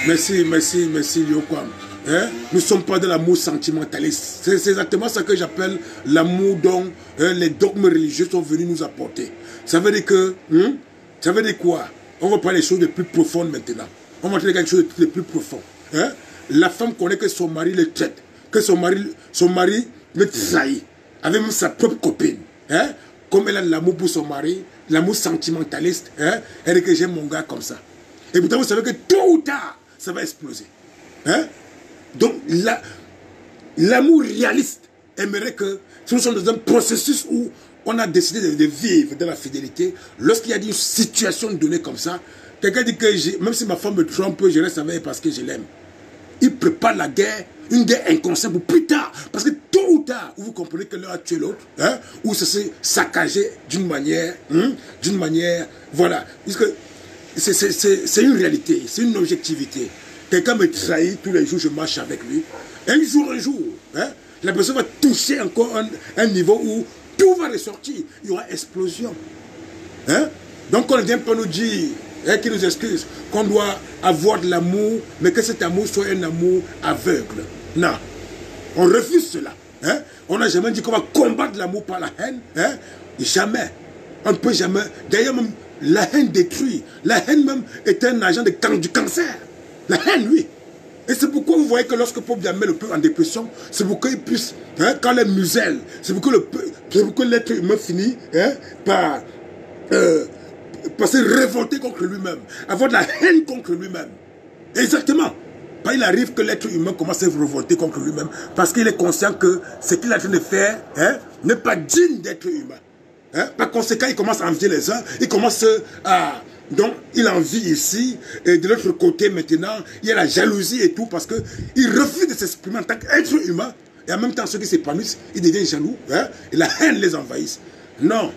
Merci, merci, merci, Lyokwam. Hein? Nous ne sommes pas dans l'amour sentimentaliste. C'est exactement ça que j'appelle l'amour dont hein, les dogmes religieux sont venus nous apporter. Ça veut dire que, hein? Ça veut dire quoi? On va parler des choses les plus profondes maintenant. On va parler quelque chose de plus profond. Hein? La femme connaît que son mari le traite, que son mari, son mari le trahit, avec même sa propre copine. Hein? Comme elle a l'amour pour son mari, l'amour sentimentaliste, hein? Elle dit que j'aime mon gars comme ça. Et pourtant, vous savez que tôt ou tard, ça va exploser. Hein? Donc, l'amour la, réaliste aimerait que, si nous sommes dans un processus où on a décidé de, de vivre dans la fidélité, lorsqu'il y a une situation donnée comme ça, quelqu'un dit que même si ma femme me trompe, je reste avec elle parce que je l'aime. Il prépare la guerre, une guerre inconsciente pour plus tard. Parce que tôt ou tard, vous comprenez que l'un a tué l'autre, hein, ou ça s'est saccagé d'une manière, hein, d'une manière, voilà. C'est une réalité, c'est une objectivité. Quelqu'un me trahit, tous les jours je marche avec lui. Un jour, un jour, hein, la personne va toucher encore un, un niveau où tout va ressortir. Il y aura explosion. Hein? Donc on ne vient pas nous dire, hein, qui nous excuse, qu'on doit avoir de l'amour, mais que cet amour soit un amour aveugle. Non, on refuse cela. Hein? On n'a jamais dit qu'on va combattre l'amour par la haine. Hein? Jamais. On ne peut jamais. D'ailleurs, même la haine détruit. La haine même est un agent de can- du cancer. La haine, oui. Et c'est pourquoi vous voyez que lorsque Paul Biya met le peuple en dépression, c'est pourquoi il puisse, hein, quand les muselle, c'est pourquoi l'être humain finit hein, par, euh, par se révolter contre lui-même, avoir de la haine contre lui-même. Exactement. Bah, il arrive que l'être humain commence à se révolter contre lui-même parce qu'il est conscient que ce qu'il est en train de faire hein, n'est pas digne d'être humain. Hein. Par conséquent, il commence à envier les uns, il commence à... Donc, il en vit ici, et de l'autre côté, maintenant, il y a la jalousie et tout, parce qu'il refuse de s'exprimer en tant qu'être humain, et en même temps, ceux qui s'épanouissent, ils deviennent jaloux, hein, et la haine les envahisse. Non,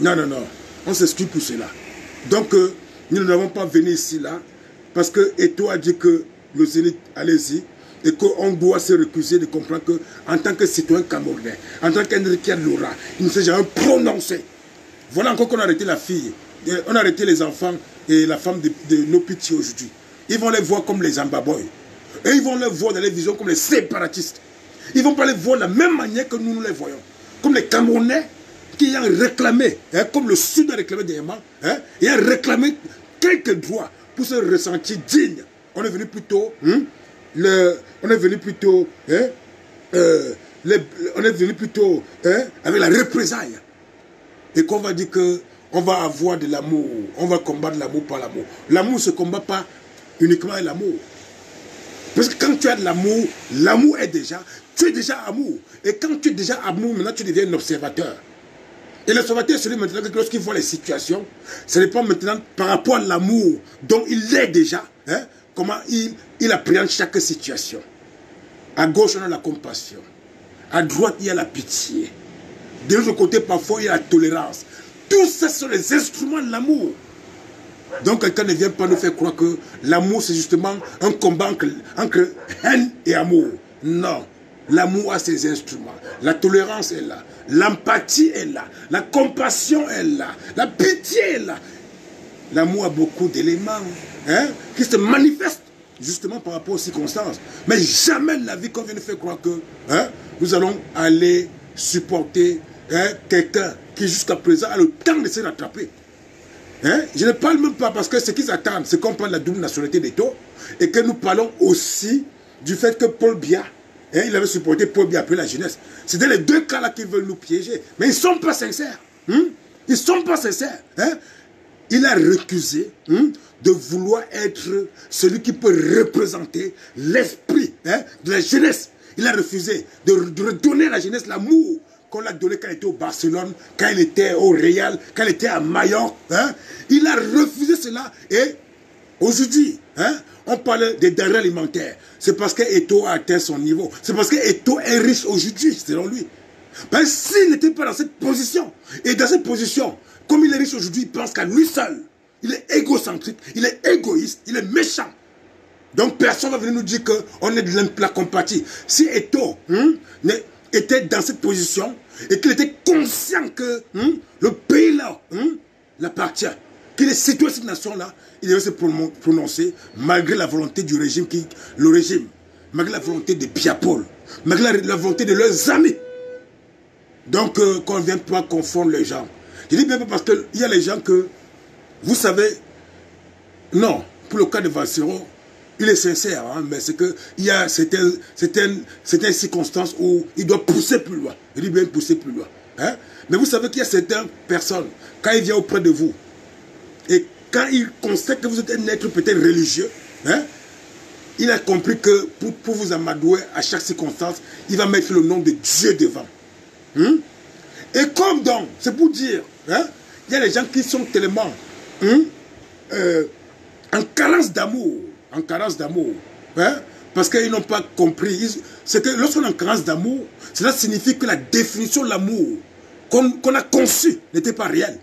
non, non, non, on s'excuse pour cela. Donc, euh, nous n'avons pas venu ici, là, parce que Eto a dit que le Zénith, allez-y, et qu'on doit se recuser de comprendre qu'en tant que citoyen camerounais, en tant qu'Enrique Laura, il ne s'est jamais prononcé. Voilà encore qu'on a arrêté la fille. On a arrêté les enfants et la femme de, de nos petits aujourd'hui. Ils vont les voir comme les ambaboys. Et ils vont les voir dans les visions comme les séparatistes. Ils ne vont pas les voir de la même manière que nous, nous les voyons. Comme les Camerounais qui ont réclamé, hein, comme le Sud a réclamé dernièrement, hein, et ont réclamé quelques droits pour se ressentir digne. On est venu plutôt, hein, le, on est venu plutôt, hein, euh, les, on est venu plutôt hein, avec la représaille. Et qu'on va dire que on va avoir de l'amour, on va combattre l'amour par l'amour. L'amour ne se combat pas uniquement avec l'amour. Parce que quand tu as de l'amour, l'amour est déjà, tu es déjà amour. Et quand tu es déjà amour, maintenant tu deviens un observateur. Et l'observateur, c'est maintenant que lorsqu'il voit les situations, ça dépend maintenant par rapport à l'amour dont il est déjà, hein, comment il, il appréhende chaque situation. À gauche, on a la compassion. À droite, il y a la pitié. De l'autre côté, parfois, il y a la tolérance. Tout ça sont les instruments de l'amour. Donc quelqu'un ne vient pas nous faire croire que l'amour c'est justement un combat entre, entre haine et amour. Non, l'amour a ses instruments. La tolérance est là, l'empathie est là, la compassion est là, la pitié est là. L'amour a beaucoup d'éléments hein, qui se manifestent justement par rapport aux circonstances. Mais jamais de la vie qu'on vient nous faire croire que hein, nous allons aller supporter hein, quelqu'un qui jusqu'à présent a le temps de se rattraper. Hein? Je ne parle même pas parce que ce qu'ils attendent, c'est qu'on parle de la double nationalité d'Eto et que nous parlons aussi du fait que Paul Biya, hein, il avait supporté Paul Biya après la jeunesse. C'était les deux cas-là qui veulent nous piéger. Mais ils ne sont pas sincères. Hein? Ils ne sont pas sincères. Hein? Il a recusé hein, de vouloir être celui qui peut représenter l'esprit hein, de la jeunesse. Il a refusé de redonner à la jeunesse l'amour qu'on l'a donné quand il était au Barcelone, quand il était au Real, quand il était à Mallorca. Hein? Il a refusé cela. Et aujourd'hui, hein, on parle des denrées alimentaires. C'est parce que Eto a atteint son niveau. C'est parce que Eto est riche aujourd'hui, selon lui. Ben, s'il n'était pas dans cette position, et dans cette position, comme il est riche aujourd'hui, il pense qu'à lui seul. Il est égocentrique, il est égoïste, il est méchant. Donc personne ne va venir nous dire qu'on est de l'implacompatie. Si Eto hein, était dans cette position, et qu'il était conscient que hein, le pays-là hein, l'appartient, qu'il est situé à cette nation-là, il devait se prononcer malgré la volonté du régime, qui, le régime. malgré la volonté de Biya Paul, malgré la volonté de leurs amis. Donc, euh, qu'on ne vienne pas confondre les gens. Je dis bien parce qu'il y a les gens que, vous savez, non, pour le cas de Vassero, il est sincère, hein, mais c'est qu'il y a certaines, certaines, certaines circonstances où il doit pousser plus loin. Je dis bien pousser plus loin. Hein? Mais vous savez qu'il y a certaines personnes, quand il vient auprès de vous, et quand il constate que vous êtes un être peut-être religieux, hein, il a compris que pour, pour vous amadouer à chaque circonstance, il va mettre le nom de Dieu devant. Hum? Et comme donc, c'est pour dire, hein, il y a des gens qui sont tellement hum, euh, en carence d'amour, en carence d'amour, hein, parce qu'ils n'ont pas compris. C'est que lorsqu'on est en carence d'amour, cela signifie que la définition de l'amour qu'on qu'on a conçue n'était pas réelle.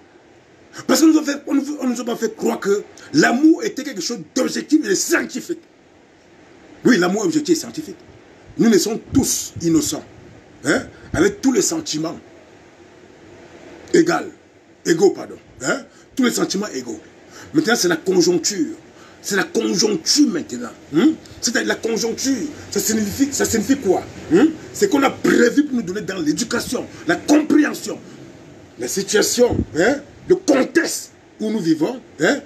Parce qu'on ne nous a pas fait croire que l'amour était quelque chose d'objectif et de scientifique. Oui, l'amour objectif et scientifique. Nous ne sommes tous innocents. Hein, avec tous les sentiments égaux, égaux pardon, hein, tous les sentiments égaux. Maintenant, c'est la conjoncture, c'est la conjoncture maintenant. Hein, c'est-à-dire la conjoncture, ça signifie, ça signifie quoi? Hein, c'est qu'on a prévu pour nous donner dans l'éducation, la compréhension, la situation, hein, le contexte où nous vivons. Hein,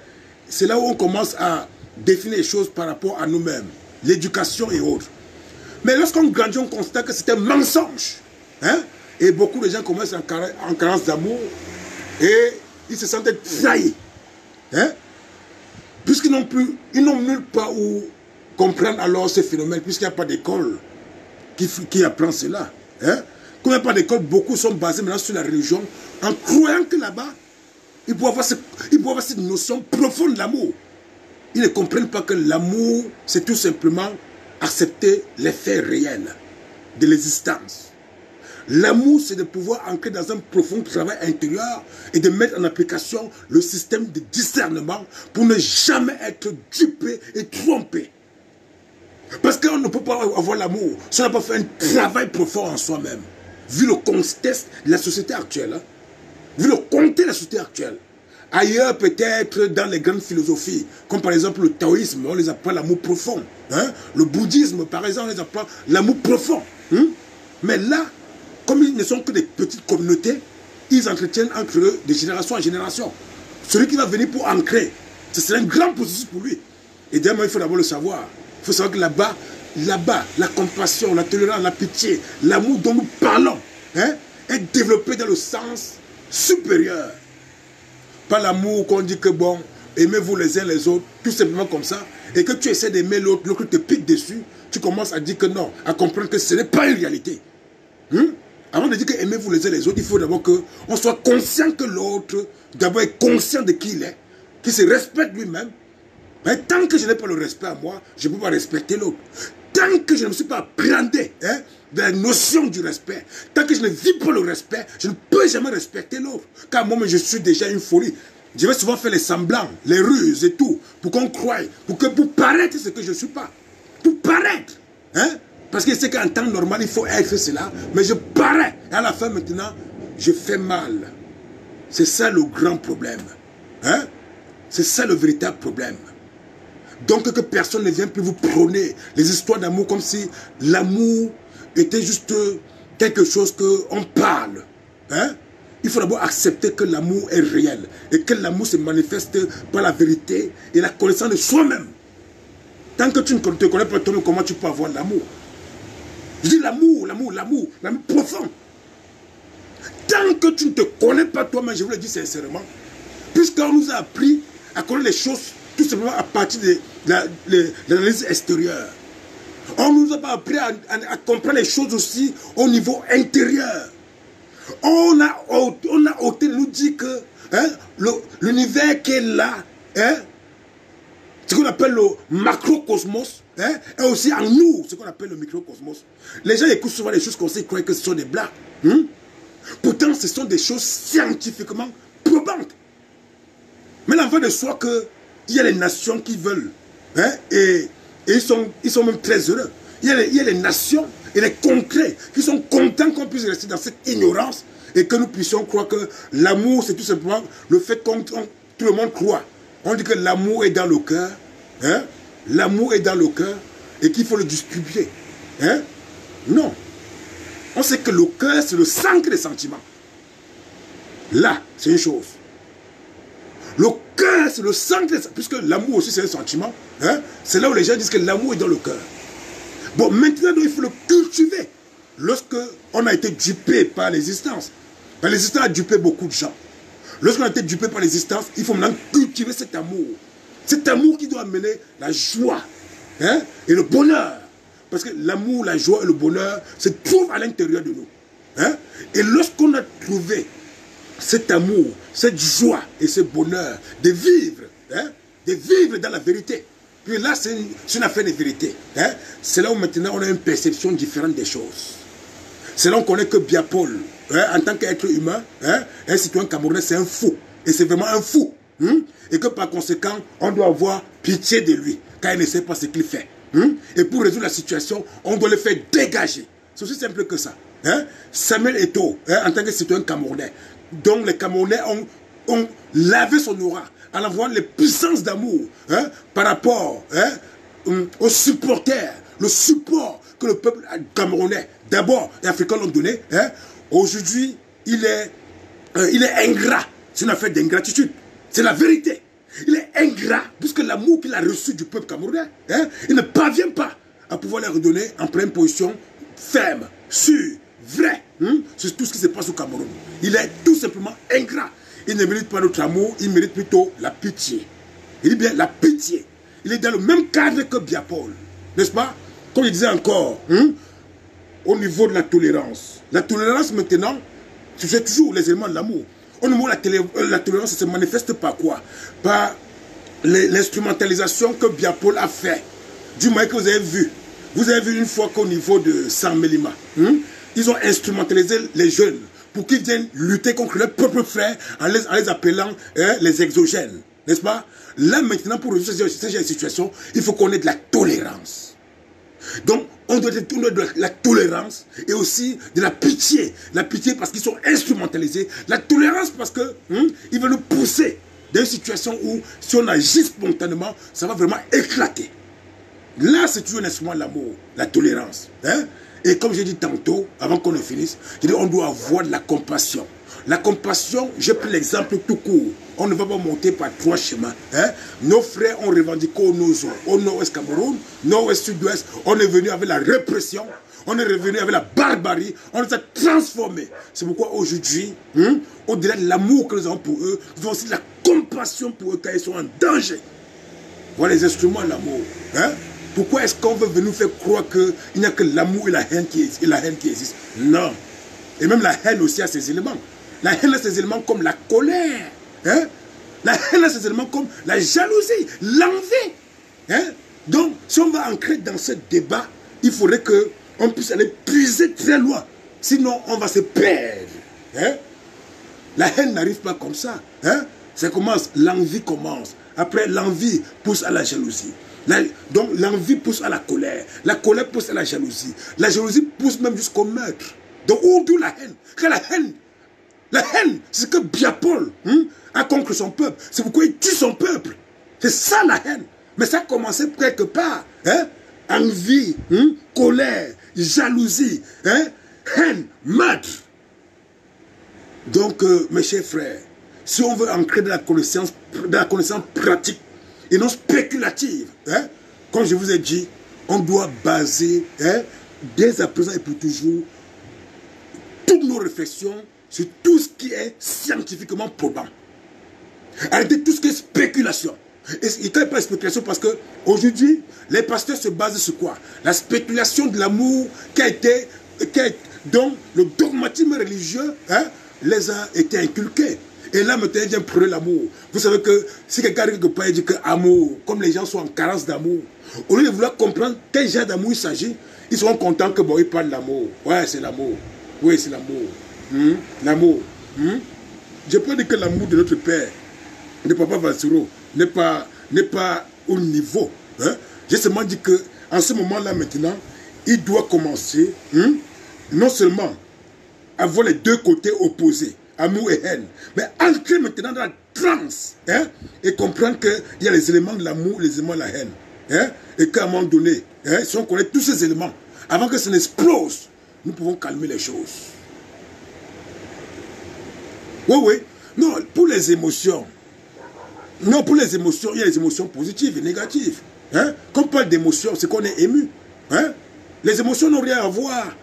c'est là où on commence à définir les choses par rapport à nous-mêmes, l'éducation et autres. Mais lorsqu'on grandit, on constate que c'est un mensonge. Hein? Et beaucoup de gens commencent en, car en carence d'amour et ils se sentent trahis. Hein? Puisqu'ils n'ont plus, ils n'ont nulle part où comprendre alors ce phénomène, puisqu'il n'y a pas d'école qui, qui apprend cela. Hein? Comme il n'y a pas d'école, beaucoup sont basés maintenant sur la religion en croyant que là-bas, ils peuvent avoir, ce, ils peuvent avoir cette notion profonde de l'amour. Ils ne comprennent pas que l'amour, c'est tout simplement accepter les faits réels de l'existence. L'amour, c'est de pouvoir ancrer dans un profond travail intérieur et de mettre en application le système de discernement pour ne jamais être dupé et trompé. Parce qu'on ne peut pas avoir l'amour si on n'a pas fait un travail profond en soi-même. Vu le contexte de la société actuelle, hein, vu le contexte de la société actuelle, ailleurs, peut-être dans les grandes philosophies, comme par exemple le taoïsme, on les apprend l'amour profond. Hein? Le bouddhisme, par exemple, on les apprend l'amour profond. Hein? Mais là, comme ils ne sont que des petites communautés, ils entretiennent entre eux de génération en génération. Celui qui va venir pour ancrer, c'est un grand processus pour lui. Et d'ailleurs, il faut d'abord le savoir. Il faut savoir que là-bas, là-bas, la compassion, la tolérance, la pitié, l'amour dont nous parlons, hein, est développé dans le sens supérieur. Pas l'amour qu'on dit que bon, aimez-vous les uns les autres, tout simplement comme ça. Et que tu essaies d'aimer l'autre, l'autre te pique dessus, tu commences à dire que non, à comprendre que ce n'est pas une réalité. Hum? Avant de dire que aimez-vous les uns les autres, il faut d'abord qu'on soit conscient que l'autre, d'abord est conscient de qui il est, qu'il se respecte lui-même. Mais tant que je n'ai pas le respect à moi, je ne peux pas respecter l'autre. Tant que je ne me suis pas appréhendé, hein, de la notion du respect, tant que je ne vis pas le respect, je ne peux jamais respecter l'autre. Car moi-même, je suis déjà une folie. Je vais souvent faire les semblants, les ruses et tout, pour qu'on croie, pour, que, pour paraître ce que je ne suis pas. Pour paraître. Hein? Parce que c'est qu'en temps normal, il faut être cela. Mais je parais. Et à la fin, maintenant, je fais mal. C'est ça le grand problème. Hein? C'est ça le véritable problème. Donc que personne ne vienne plus vous prôner les histoires d'amour comme si l'amour était juste quelque chose qu'on parle. Hein? Il faut d'abord accepter que l'amour est réel et que l'amour se manifeste par la vérité et la connaissance de soi-même. Tant que tu ne te connais pas toi-même, comment tu peux avoir l'amour? Je dis l'amour, l'amour, l'amour, l'amour profond. Tant que tu ne te connais pas toi-même, je vous le dis sincèrement, puisqu'on nous a appris à connaître les choses tout simplement à partir de l'analyse extérieure. On nous a pas appris à, à, à comprendre les choses aussi au niveau intérieur. On a, on a ôté, nous dit que hein, l'univers qui est là, hein, ce qu'on appelle le macrocosmos, hein, et aussi en nous, ce qu'on appelle le microcosmos. Les gens écoutent souvent les choses comme ça, ils croient que ce sont des blagues. Hein? Pourtant, ce sont des choses scientifiquement probantes. Mais l'envoi de soi que il y a les nations qui veulent, hein, et... Et ils sont, ils sont même très heureux. Il y a les, il y a les nations et les concrets qui sont contents qu'on puisse rester dans cette ignorance et que nous puissions croire que l'amour, c'est tout simplement le fait qu'on tout le monde croit. On dit que l'amour est dans le cœur. Hein? L'amour est dans le cœur. et qu'il faut le distribuer. Hein? Non. On sait que le cœur, c'est le centre des sentiments. Là, c'est une chose. Le cœur, c'est le centre des sentiments. Puisque l'amour aussi, c'est un sentiment. Hein? C'est là où les gens disent que l'amour est dans le cœur. Bon, maintenant, donc, il faut le cultiver. Lorsque on a été dupé par l'existence, ben, l'existence a dupé beaucoup de gens. Lorsqu'on a été dupé par l'existence, il faut maintenant cultiver cet amour. Cet amour qui doit amener la joie, hein, et le bonheur. Parce que l'amour, la joie et le bonheur se trouvent à l'intérieur de nous. Hein? Et lorsqu'on a trouvé cet amour, cette joie et ce bonheur de vivre, hein, de vivre dans la vérité, puis là, c'est une, une affaire de vérité. Hein? C'est là où maintenant on a une perception différente des choses. C'est là qu'on connaît que Biya Paul, hein, en tant qu'être humain, hein, un citoyen camerounais, c'est un fou. Et c'est vraiment un fou. Hein? Et que par conséquent, on doit avoir pitié de lui, car il ne sait pas ce qu'il fait. Hein? Et pour résoudre la situation, on doit le faire dégager. C'est aussi simple que ça. Hein? Samuel Eto'o, hein, en tant que citoyen camerounais, dont les Camerounais ont, ont lavé son aura, en envoyant les puissances d'amour, hein, par rapport, hein, aux supporters, le support que le peuple camerounais, d'abord, et africain l'ont donné. Hein? Aujourd'hui, il est, euh, il est ingrat. C'est une affaire d'ingratitude. C'est la vérité. Il est ingrat, puisque l'amour qu'il a reçu du peuple camerounais, hein, il ne parvient pas à pouvoir les redonner en pleine position ferme, sûre, vraie, hein, sur tout ce qui se passe au Cameroun. Il est tout simplement ingrat. Il ne mérite pas notre amour, il mérite plutôt la pitié. Il dit bien la pitié. Il est dans le même cadre que Biya Paul, n'est-ce pas? Comme je disais encore, hein, au niveau de la tolérance. La tolérance maintenant, c'est toujours les éléments de l'amour. Au niveau de la tolérance, ça se manifeste par quoi? Par l'instrumentalisation que Biya Paul a fait. Du moins que vous avez vu. Vous avez vu une fois qu'au niveau de Saint-Mélima, hein, ils ont instrumentalisé les jeunes pour qu'ils viennent lutter contre leurs propres frères en les, en les appelant, hein, les exogènes. N'est-ce pas? Là maintenant, pour résoudre cette situation, il faut qu'on ait de la tolérance. Donc, on doit être de la tolérance et aussi de la pitié. La pitié parce qu'ils sont instrumentalisés. La tolérance parce que, hein, ils veulent nous pousser dans une situation où, si on agit spontanément, ça va vraiment éclater. Là, c'est toujours un instrument de l'amour, la tolérance. Hein? Et comme j'ai dit tantôt, avant qu'on ne finisse, je dis, on doit avoir de la compassion. La compassion, j'ai pris l'exemple tout court. On ne va pas monter par trois chemins. Hein? Nos frères ont revendiqué au nord-ouest, au nord-ouest Cameroun, nord-ouest, sud-ouest. On est venu avec la répression, on est revenu avec la barbarie, on les a transformés. C'est pourquoi aujourd'hui, hein, au-delà de l'amour que nous avons pour eux, nous avons aussi de la compassion pour eux quand ils sont en danger. Voilà les instruments de l'amour. Hein? Pourquoi est-ce qu'on veut nous faire croire qu'il n'y a que l'amour et la haine qui existent? Non. Et même la haine aussi a ses éléments. La haine a ses éléments comme la colère. Hein? La haine a ses éléments comme la jalousie, l'envie. Hein? Donc, si on va ancrer dans ce débat, il faudrait qu'on puisse aller puiser très loin. Sinon, on va se perdre. Hein? La haine n'arrive pas comme ça. Hein? Ça commence, l'envie commence. Après, l'envie pousse à la jalousie. La, donc, l'envie pousse à la colère. La colère pousse à la jalousie. La jalousie pousse même jusqu'au meurtre. Donc, où d'où la haine? Car la haine, la haine, c'est ce que Biya Paul, hein, a contre son peuple. C'est pourquoi il tue son peuple. C'est ça la haine. Mais ça a commencé quelque part. Hein? Envie, hein? Colère, jalousie, hein? Haine, meurtre. Donc, euh, mes chers frères, si on veut ancrer de la connaissance, de la connaissance pratique, et non spéculative. Hein? Comme je vous ai dit, on doit baser, hein, dès à présent et pour toujours, toutes nos réflexions sur tout ce qui est scientifiquement probant. Arrêtez tout ce qui est spéculation. Et quand il parle de spéculation, parce qu'aujourd'hui, les pasteurs se basent sur quoi? La spéculation de l'amour qui a été, qui a, dont le dogmatisme religieux, hein, les a été inculqués. Et là, maintenant, il vient prendre l'amour. Vous savez que si quelqu'un arrive quelque part et dit que amour, comme les gens sont en carence d'amour, au lieu de vouloir comprendre quel genre d'amour il s'agit, ils seront contents que bon, ils parlent d'amour. Ouais, c'est l'amour. Oui, c'est l'amour. Mmh? L'amour. Mmh? Je peux dire que l'amour de notre père, de Papa Vassuro, n'est pas, n'est pas au niveau. Hein? J'ai seulement dit que en ce moment-là, maintenant, il doit commencer, hein, non seulement à voir les deux côtés opposés, amour et haine. Mais entrer maintenant dans la transe, hein, et comprendre qu'il y a les éléments de l'amour et les éléments de la haine. hein, et qu'à un moment donné, hein, si on connaît tous ces éléments, avant que ça n'explose, nous pouvons calmer les choses. Oui, oui. Non, pour les émotions, non, pour les émotions, il y a les émotions positives et négatives. Hein? Quand on parle d'émotions, c'est qu'on est ému. Hein? Les émotions n'ont rien à voir.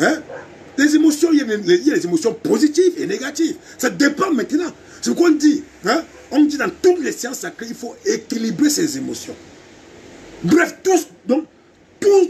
Hein? Les émotions, il y, a, il y a les émotions positives et négatives. Ça dépend maintenant. C'est ce qu'on dit. Hein? On dit dans toutes les sciences sacrées, il faut équilibrer ses émotions. Bref, tous, donc, tous,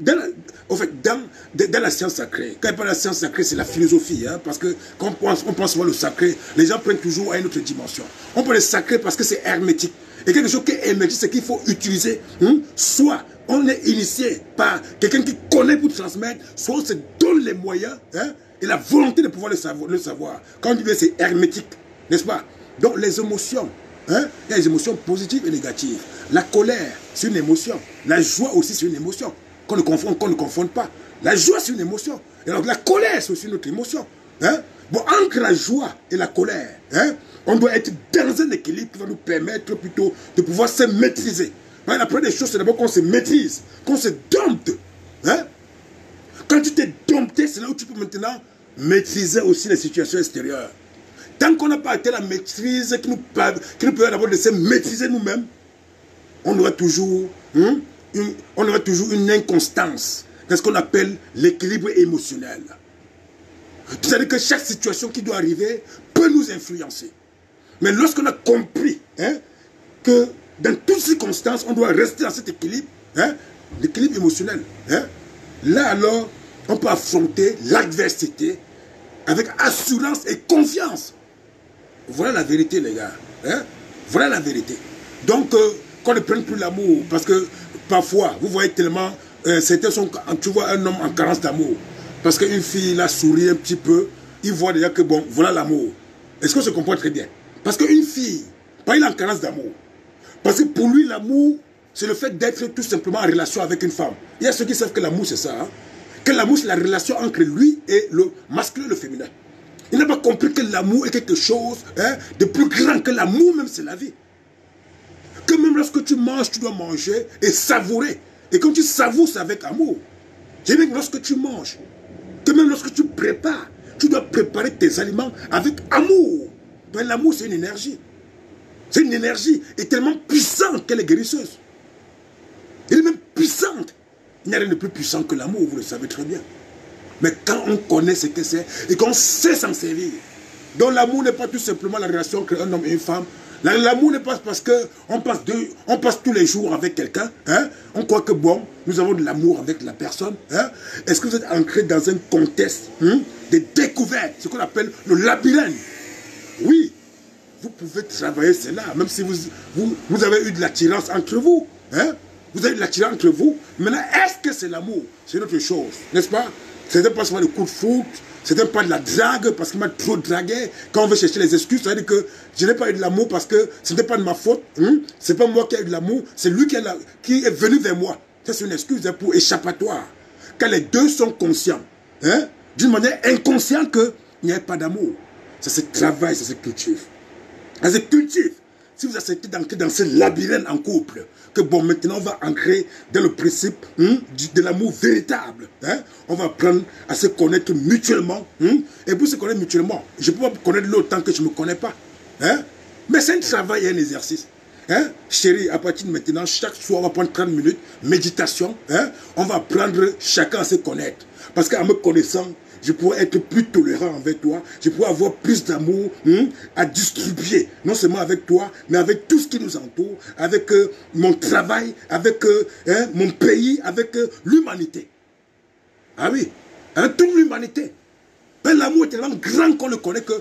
dans la, en fait, dans, dans la science sacrée, quand il parle de la science sacrée, c'est la philosophie, hein, parce que quand on pense, on pense voir le sacré, les gens prennent toujours à une autre dimension. On parle de sacré parce que c'est hermétique. Et quelque chose qui est hermétique, c'est qu'il faut utiliser, hein, soit on est initié par quelqu'un qui connaît pour transmettre, soit on se donne les moyens, hein, et la volonté de pouvoir le savoir. Le savoir. Quand on dit que c'est hermétique, n'est-ce pas? Donc les émotions, hein, il y a les émotions positives et négatives. La colère, c'est une émotion. La joie aussi, c'est une émotion. Qu'on ne confonde, qu'on ne confonde pas. La joie, c'est une émotion. Et alors, la colère, c'est aussi une autre émotion. Hein? Bon, entre la joie et la colère, hein? On doit être dans un équilibre qui va nous permettre plutôt de pouvoir se maîtriser. Hein? La première des choses, c'est d'abord qu'on se maîtrise, qu'on se dompte. Hein? Quand tu t'es dompté, c'est là où tu peux maintenant maîtriser aussi les situations extérieures. Tant qu'on n'a pas atteint la maîtrise qui nous permet d'abord de se maîtriser nous-mêmes, on aura toujours... Hein? Une, on aura toujours une inconstance dans ce qu'on appelle l'équilibre émotionnel. C'est-à-dire que chaque situation qui doit arriver peut nous influencer. Mais lorsqu'on a compris, hein, que dans toutes circonstances, on doit rester dans cet équilibre, hein, l'équilibre émotionnel, hein, là alors, on peut affronter l'adversité avec assurance et confiance. Voilà la vérité, les gars. Hein, voilà la vérité. Donc, euh, qu'on ne prenne plus l'amour, parce que parfois, vous voyez tellement, euh, certains sont, tu vois un homme en carence d'amour, parce qu'une fille l'a souri un petit peu, il voit déjà que bon, voilà l'amour. Est-ce qu'on se comprend très bien? Parce qu'une fille, pas une en carence d'amour, parce que pour lui l'amour, c'est le fait d'être tout simplement en relation avec une femme. Il y a ceux qui savent que l'amour c'est ça, hein? Que l'amour c'est la relation entre lui et le masculin et le féminin. Il n'a pas compris que l'amour est quelque chose, hein, de plus grand que l'amour même, c'est la vie. Que même lorsque tu manges, tu dois manger et savourer. Et quand tu savoures, c'est avec amour. J'ai dit que lorsque tu manges, que même lorsque tu prépares, tu dois préparer tes aliments avec amour. Ben, l'amour, c'est une énergie. C'est une énergie. Et tellement puissante qu'elle est guérisseuse. Elle est même puissante. Il n'y a rien de plus puissant que l'amour, vous le savez très bien. Mais quand on connaît ce que c'est et qu'on sait s'en servir, donc l'amour n'est pas tout simplement la relation entre un homme et une femme. L'amour ne passe parce qu'on passe, passe tous les jours avec quelqu'un. Hein? On croit que bon, nous avons de l'amour avec la personne. Hein? Est-ce que vous êtes ancré dans un contexte, hein, de découverte, ce qu'on appelle le labyrinthe? Oui, vous pouvez travailler cela, même si vous, vous, vous avez eu de l'attirance entre vous. Hein? Vous avez eu de l'attirance entre vous. Maintenant, est-ce que c'est l'amour? C'est une autre chose, n'est-ce pas? Certains passent par le coup de foot. C'est un pas de la drague parce qu'il m'a trop dragué. Quand on veut chercher les excuses, ça veut dire que je n'ai pas eu de l'amour parce que ce n'était pas de ma faute. Hein? Ce n'est pas moi qui ai eu de l'amour, c'est lui qui, a la, qui est venu vers moi. Ça, c'est une excuse pour échappatoire. Quand les deux sont conscients, hein, d'une manière inconsciente qu'il n'y a pas d'amour. Ça se travaille, ça se cultive. Ça se cultive. Si vous acceptez d'entrer dans ce labyrinthe en couple, que bon, maintenant on va ancrer dans le principe, hein, de l'amour véritable. Hein, on va apprendre à se connaître mutuellement. Hein, et pour se connaître mutuellement, je ne peux pas connaître l'autre tant que je ne me connais pas. Hein, mais c'est un travail et un exercice. Hein, chérie, à partir de maintenant, chaque soir, on va prendre trente minutes, méditation. Hein, on va apprendre chacun à se connaître. Parce qu'en me connaissant, je pourrais être plus tolérant envers toi. Je pourrais avoir plus d'amour, hein, à distribuer. Non seulement avec toi, mais avec tout ce qui nous entoure. Avec euh, mon travail, avec euh, hein, mon pays, avec euh, l'humanité. Ah oui, avec toute l'humanité. Ben, l'amour est tellement grand qu'on le connaît que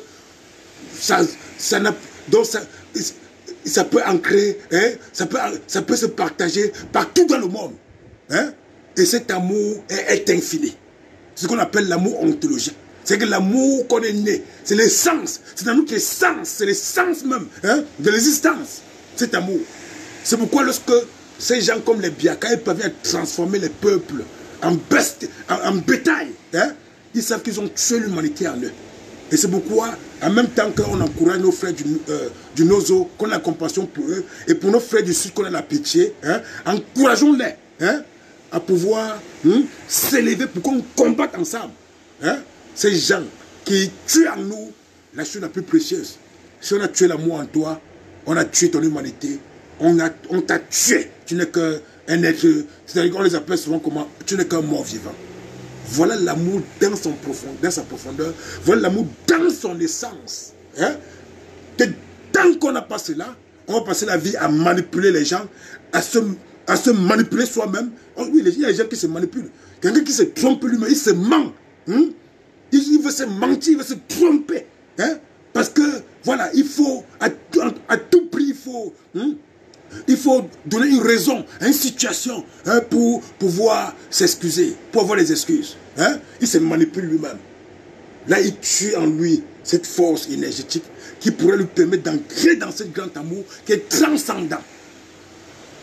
ça, ça, donc ça, ça peut ancrer, hein, ça, peut, ça peut se partager partout dans le monde. Hein, et cet amour est, est infini. C'est ce qu'on appelle l'amour ontologique. C'est que l'amour qu'on est né, c'est l'essence, c'est dans notre essence, c'est l'essence même, hein, de l'existence, cet amour. C'est pourquoi lorsque ces gens comme les Biaka parviennent à transformer les peuples en, best, en, en bétail, hein, ils savent qu'ils ont tué l'humanité en eux. Et c'est pourquoi En même temps qu'on encourage nos frères du, euh, du Nozo, qu'on a la compassion pour eux, et pour nos frères du Sud, qu'on a la pitié, hein, encourageons-les hein, à pouvoir hein, s'élever pour qu'on combatte ensemble hein, ces gens qui tuent en nous la chose la plus précieuse. Si on a tué l'amour en toi, on a tué ton humanité, on a, on t'a tué. Tu n'es qu'un être, c'est-à-dire qu'on les appelle souvent comment, tu n'es qu'un mort vivant. Voilà l'amour dans, son profond, dans sa profondeur. Voilà l'amour dans son essence. Hein? Que tant qu'on n'a pas cela, on va passer la vie à manipuler les gens, à se, à se manipuler soi-même. Oh, oui, il y a des gens qui se manipulent. Quelqu'un qui se trompe lui-même, il se ment. Hein? Il, il veut se mentir, il veut se tromper. Hein? Parce que, voilà, il faut, à, à tout prix, il faut... Hein? Il faut donner une raison à une situation hein, pour pouvoir s'excuser, pour avoir les excuses. Hein? Il se manipule lui-même. Là, il tue en lui cette force énergétique qui pourrait lui permettre d'entrer dans ce grand amour qui est transcendant.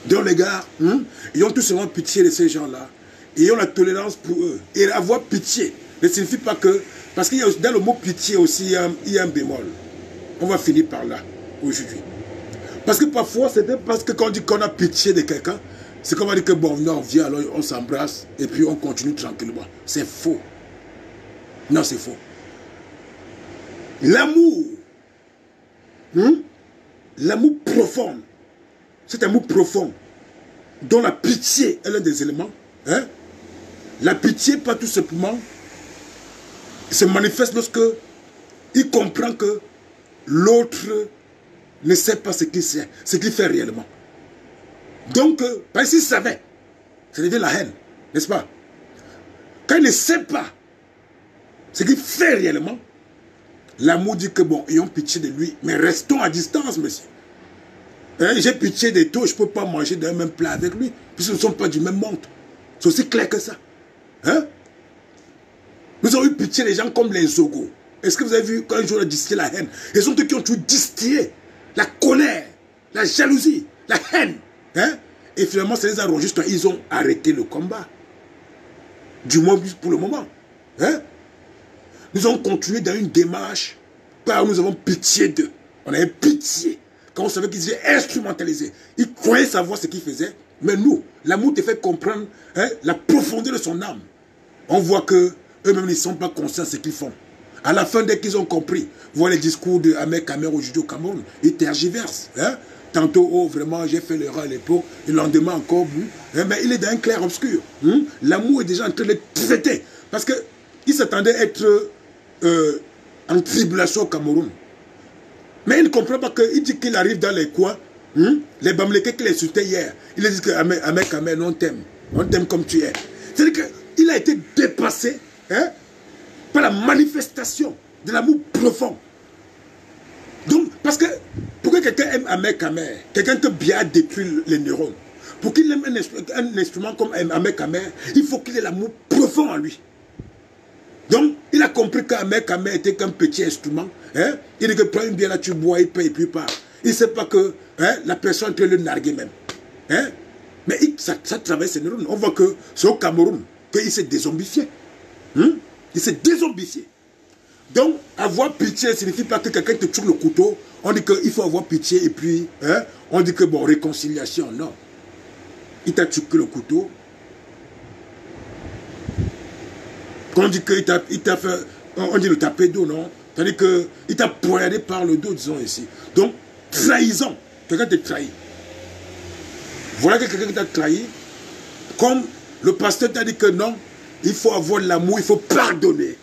Donc les gars, hein, ils ont tout simplement pitié de ces gens-là. Ils ont la tolérance pour eux. Et avoir pitié ne signifie pas que... Parce qu'il y a dans le mot pitié aussi, il y a, il y a un bémol. On va finir par là, aujourd'hui. Parce que parfois, c'est parce que quand on dit qu'on a pitié de quelqu'un, c'est qu'on va dire que bon, non, on vient, alors on s'embrasse et puis on continue tranquillement. C'est faux. Non, c'est faux. L'amour, hein? L'amour profond, cet amour profond, dont la pitié est l'un des éléments, hein? La pitié, pas tout simplement, se manifeste lorsque il comprend que l'autre ne sait pas ce qu'il sait, ce qu'il fait réellement. Donc, euh, parce qu'il savait, ça devient la haine, n'est-ce pas? Quand il ne sait pas ce qu'il fait réellement, l'amour dit que bon, ayons pitié de lui, mais restons à distance, monsieur. Hein, j'ai pitié de toi, je ne peux pas manger d'un même plat avec lui, puisque nous ne sommes pas du même monde. C'est aussi clair que ça. Hein? Nous avons eu pitié des gens comme les Zogo. Est-ce que vous avez vu quand ils ont distillé la haine? Ils sont ceux qui ont tout distillé. La colère, la jalousie, la haine. Hein? Et finalement, ça les a rongés. Ils ont arrêté le combat. Du moins pour le moment. Hein? Nous avons continué dans une démarche par où nous avons pitié d'eux. On avait pitié. Quand on savait qu'ils étaient instrumentalisés. Ils croyaient savoir ce qu'ils faisaient. Mais nous, l'amour te fait comprendre hein, la profondeur de son âme. On voit qu'eux-mêmes ne sont pas conscients de ce qu'ils font. À la fin, dès qu'ils ont compris, voilà les discours de Ahmed Kamer aujourd'hui au Cameroun, ils tergiversent. Hein? Tantôt, oh, vraiment, j'ai fait l'erreur à l'époque, le lendemain encore, hein? Mais il est dans un clair-obscur. Hein? L'amour est déjà en train de les traiter. Parce qu'ils s'attendaient à être euh, en tribulation au Cameroun. Mais ils ne comprennent pas qu'il dit qu'il arrive dans les coins, hein? Les Bamlékés qui les insultaient hier. Ils disent que Ahmed Kamer, on t'aime. On t'aime comme tu es. C'est-à-dire qu'il a été dépassé. Hein? Par la manifestation de l'amour profond. Donc, parce que, pour que quelqu'un aime Ahmed Kamer, quelqu'un que Biya détruit les neurones, pour qu'il aime un instrument, un instrument comme Ahmed Kamer, il faut qu'il ait l'amour profond en lui. Donc, il a compris qu'Ahmed Kamer était qu'un petit instrument. Hein? Il dit que prends une bière là, tu bois, il paye, puis il part. Il ne sait pas que hein, la personne peut le narguer même. Hein? Mais il, ça, ça traverse ses neurones. On voit que c'est au Cameroun qu'il s'est dézombifié. Hum? Il s'est désobéissé. Donc, avoir pitié ne signifie pas que quelqu'un te tire le couteau. On dit qu'il faut avoir pitié et puis, hein, on dit que, bon, réconciliation, non. Il t'a tué le couteau. Quand on dit qu'il t'a fait, on dit le taper d'eau, non. C'est-à-dire qu'il t'a poignardé par le dos, disons ici. Donc, trahison. Quelqu'un t'a trahi. Voilà que quelqu'un t'a trahi. Comme le pasteur t'a dit que non, il faut avoir l'amour, il faut pardonner.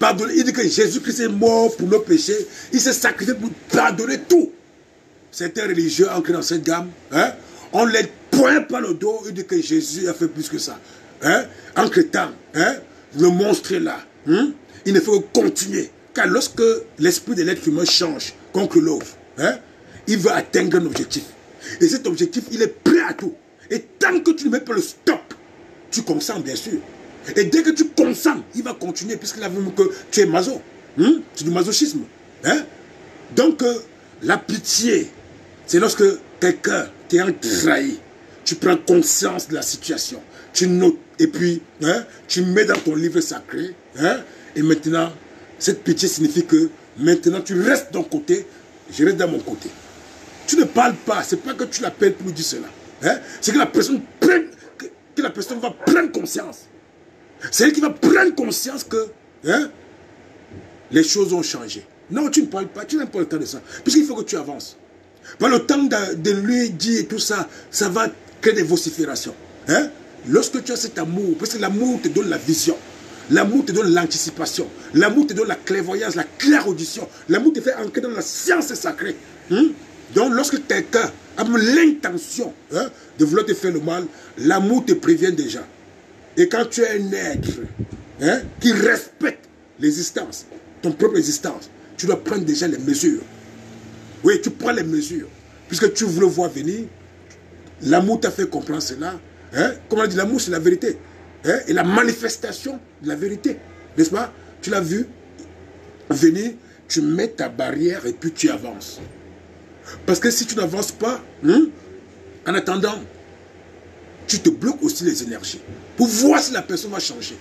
Pardonner. Il dit que Jésus-Christ est mort pour nos péchés. Il s'est sacrifié pour pardonner tout. Certains religieux ancrés dans cette gamme, hein, on les pointe par le dos. Il dit que Jésus a fait plus que ça. Hein? Entre temps, hein, le monstre est là. Hein? Il ne faut que continuer. Car lorsque l'esprit de l'être humain change contre l'autre, hein, il va atteindre un objectif. Et cet objectif, il est prêt à tout. Et tant que tu ne mets pas le stop, tu consens bien sûr. Et dès que tu consens, il va continuer, puisqu'il a vu que tu es maso. Hein? C'est du masochisme. Hein? Donc, euh, la pitié, c'est lorsque quelqu'un t'est trahi. Tu prends conscience de la situation. Tu notes, et puis, hein, tu mets dans ton livre sacré. Hein? Et maintenant, cette pitié signifie que Maintenant, tu restes de ton côté, je reste de mon côté. Tu ne parles pas, c'est pas que tu l'appelles pour lui dire cela. Hein? C'est que la personne prenne, que, que la personne va prendre conscience. C'est elle qui va prendre conscience que hein, les choses ont changé. Non, tu ne parles pas, tu n'as pas le temps de ça. Puisqu'il faut que tu avances. Pas le temps de, de lui dire tout ça, ça va créer des vociférations. Hein? Lorsque tu as cet amour, parce que l'amour te donne la vision, l'amour te donne l'anticipation, l'amour te donne la clairvoyance, la claire audition, l'amour te fait ancrer dans la science sacrée. Hein? Donc lorsque quelqu'un a l'intention hein, de vouloir te faire le mal, l'amour te prévient déjà. Et quand tu es un être hein, qui respecte l'existence, ton propre existence, tu dois prendre déjà les mesures. Oui, tu prends les mesures. Puisque tu veux le voir venir, l'amour t'a fait comprendre cela. Hein? Comme on dit, l'amour c'est la vérité. Hein? Et la manifestation de la vérité. N'est-ce pas? Tu l'as vu venir, tu mets ta barrière et puis tu avances. Parce que si tu n'avances pas, hein, en attendant, tu te bloques aussi les énergies. Pour voir si la personne va changer.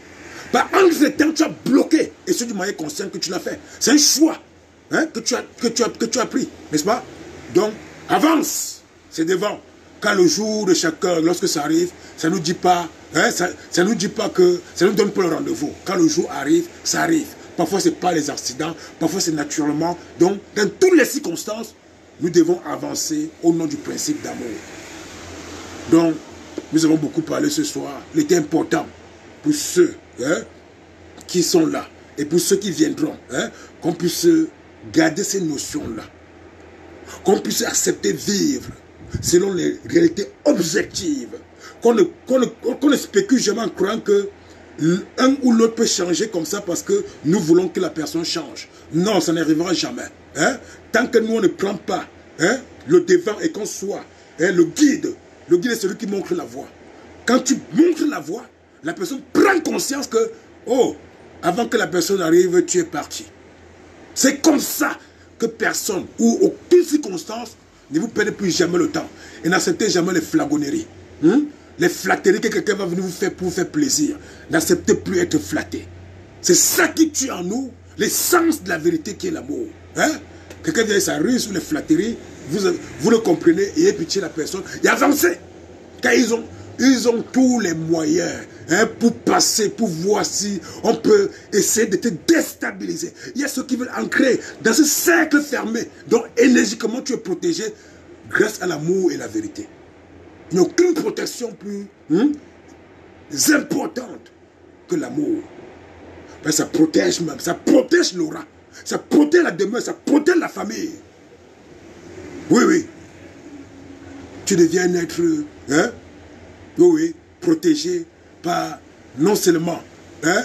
Bah, en ce temps, tu as bloqué. Et c'est du moyen conscient que tu l'as fait. C'est un choix hein, que, tu as, que, tu as, que tu as pris. N'est-ce pas? Donc, avance. C'est devant. Car le jour de chacun, lorsque ça arrive, ça ne nous dit pas, hein, ça, ça nous dit pas que, ça nous donne pas le rendez-vous. Quand le jour arrive, ça arrive. Parfois, ce n'est pas les accidents, parfois, c'est naturellement. Donc, dans toutes les circonstances, nous devons avancer au nom du principe d'amour. Donc, nous avons beaucoup parlé ce soir. Il était important pour ceux hein, qui sont là et pour ceux qui viendront, hein, qu'on puisse garder ces notions-là, qu'on puisse accepter vivre selon les réalités objectives, qu'on ne, qu'on ne, qu'on ne spécule jamais en croyant que l'un ou l'autre peut changer comme ça parce que nous voulons que la personne change. Non, ça n'arrivera jamais. Hein? Tant que nous, on ne prend pas hein, le devant et qu'on soit hein, le guide, le guide est celui qui montre la voie. Quand tu montres la voie, la personne prend conscience que, oh, avant que la personne arrive, tu es parti. C'est comme ça que personne ou aucune circonstance ne vous perdez plus jamais le temps. Et n'acceptez jamais les flagonneries. Hein? Les flatteries que quelqu'un va venir vous faire pour vous faire plaisir. N'acceptez plus être flatté. C'est ça qui tue en nous l'essence de la vérité qui est l'amour. Hein? Quelqu'un vient sa ruse ou les flatteries, vous, vous le comprenez, ayez pitié de la personne et avancez. Car ils ont, ils ont tous les moyens hein, pour passer, pour voir si on peut essayer de te déstabiliser. Il y a ceux qui veulent ancrer dans ce cercle fermé, donc énergiquement tu es protégé grâce à l'amour et la vérité. Il n'y a aucune protection plus hein, importante que l'amour. Ben, ça protège même, ça protège l'aura, ça protège la demeure, ça protège la famille. Oui, oui. Tu deviens un être hein, oui, oui, protégé par non seulement hein,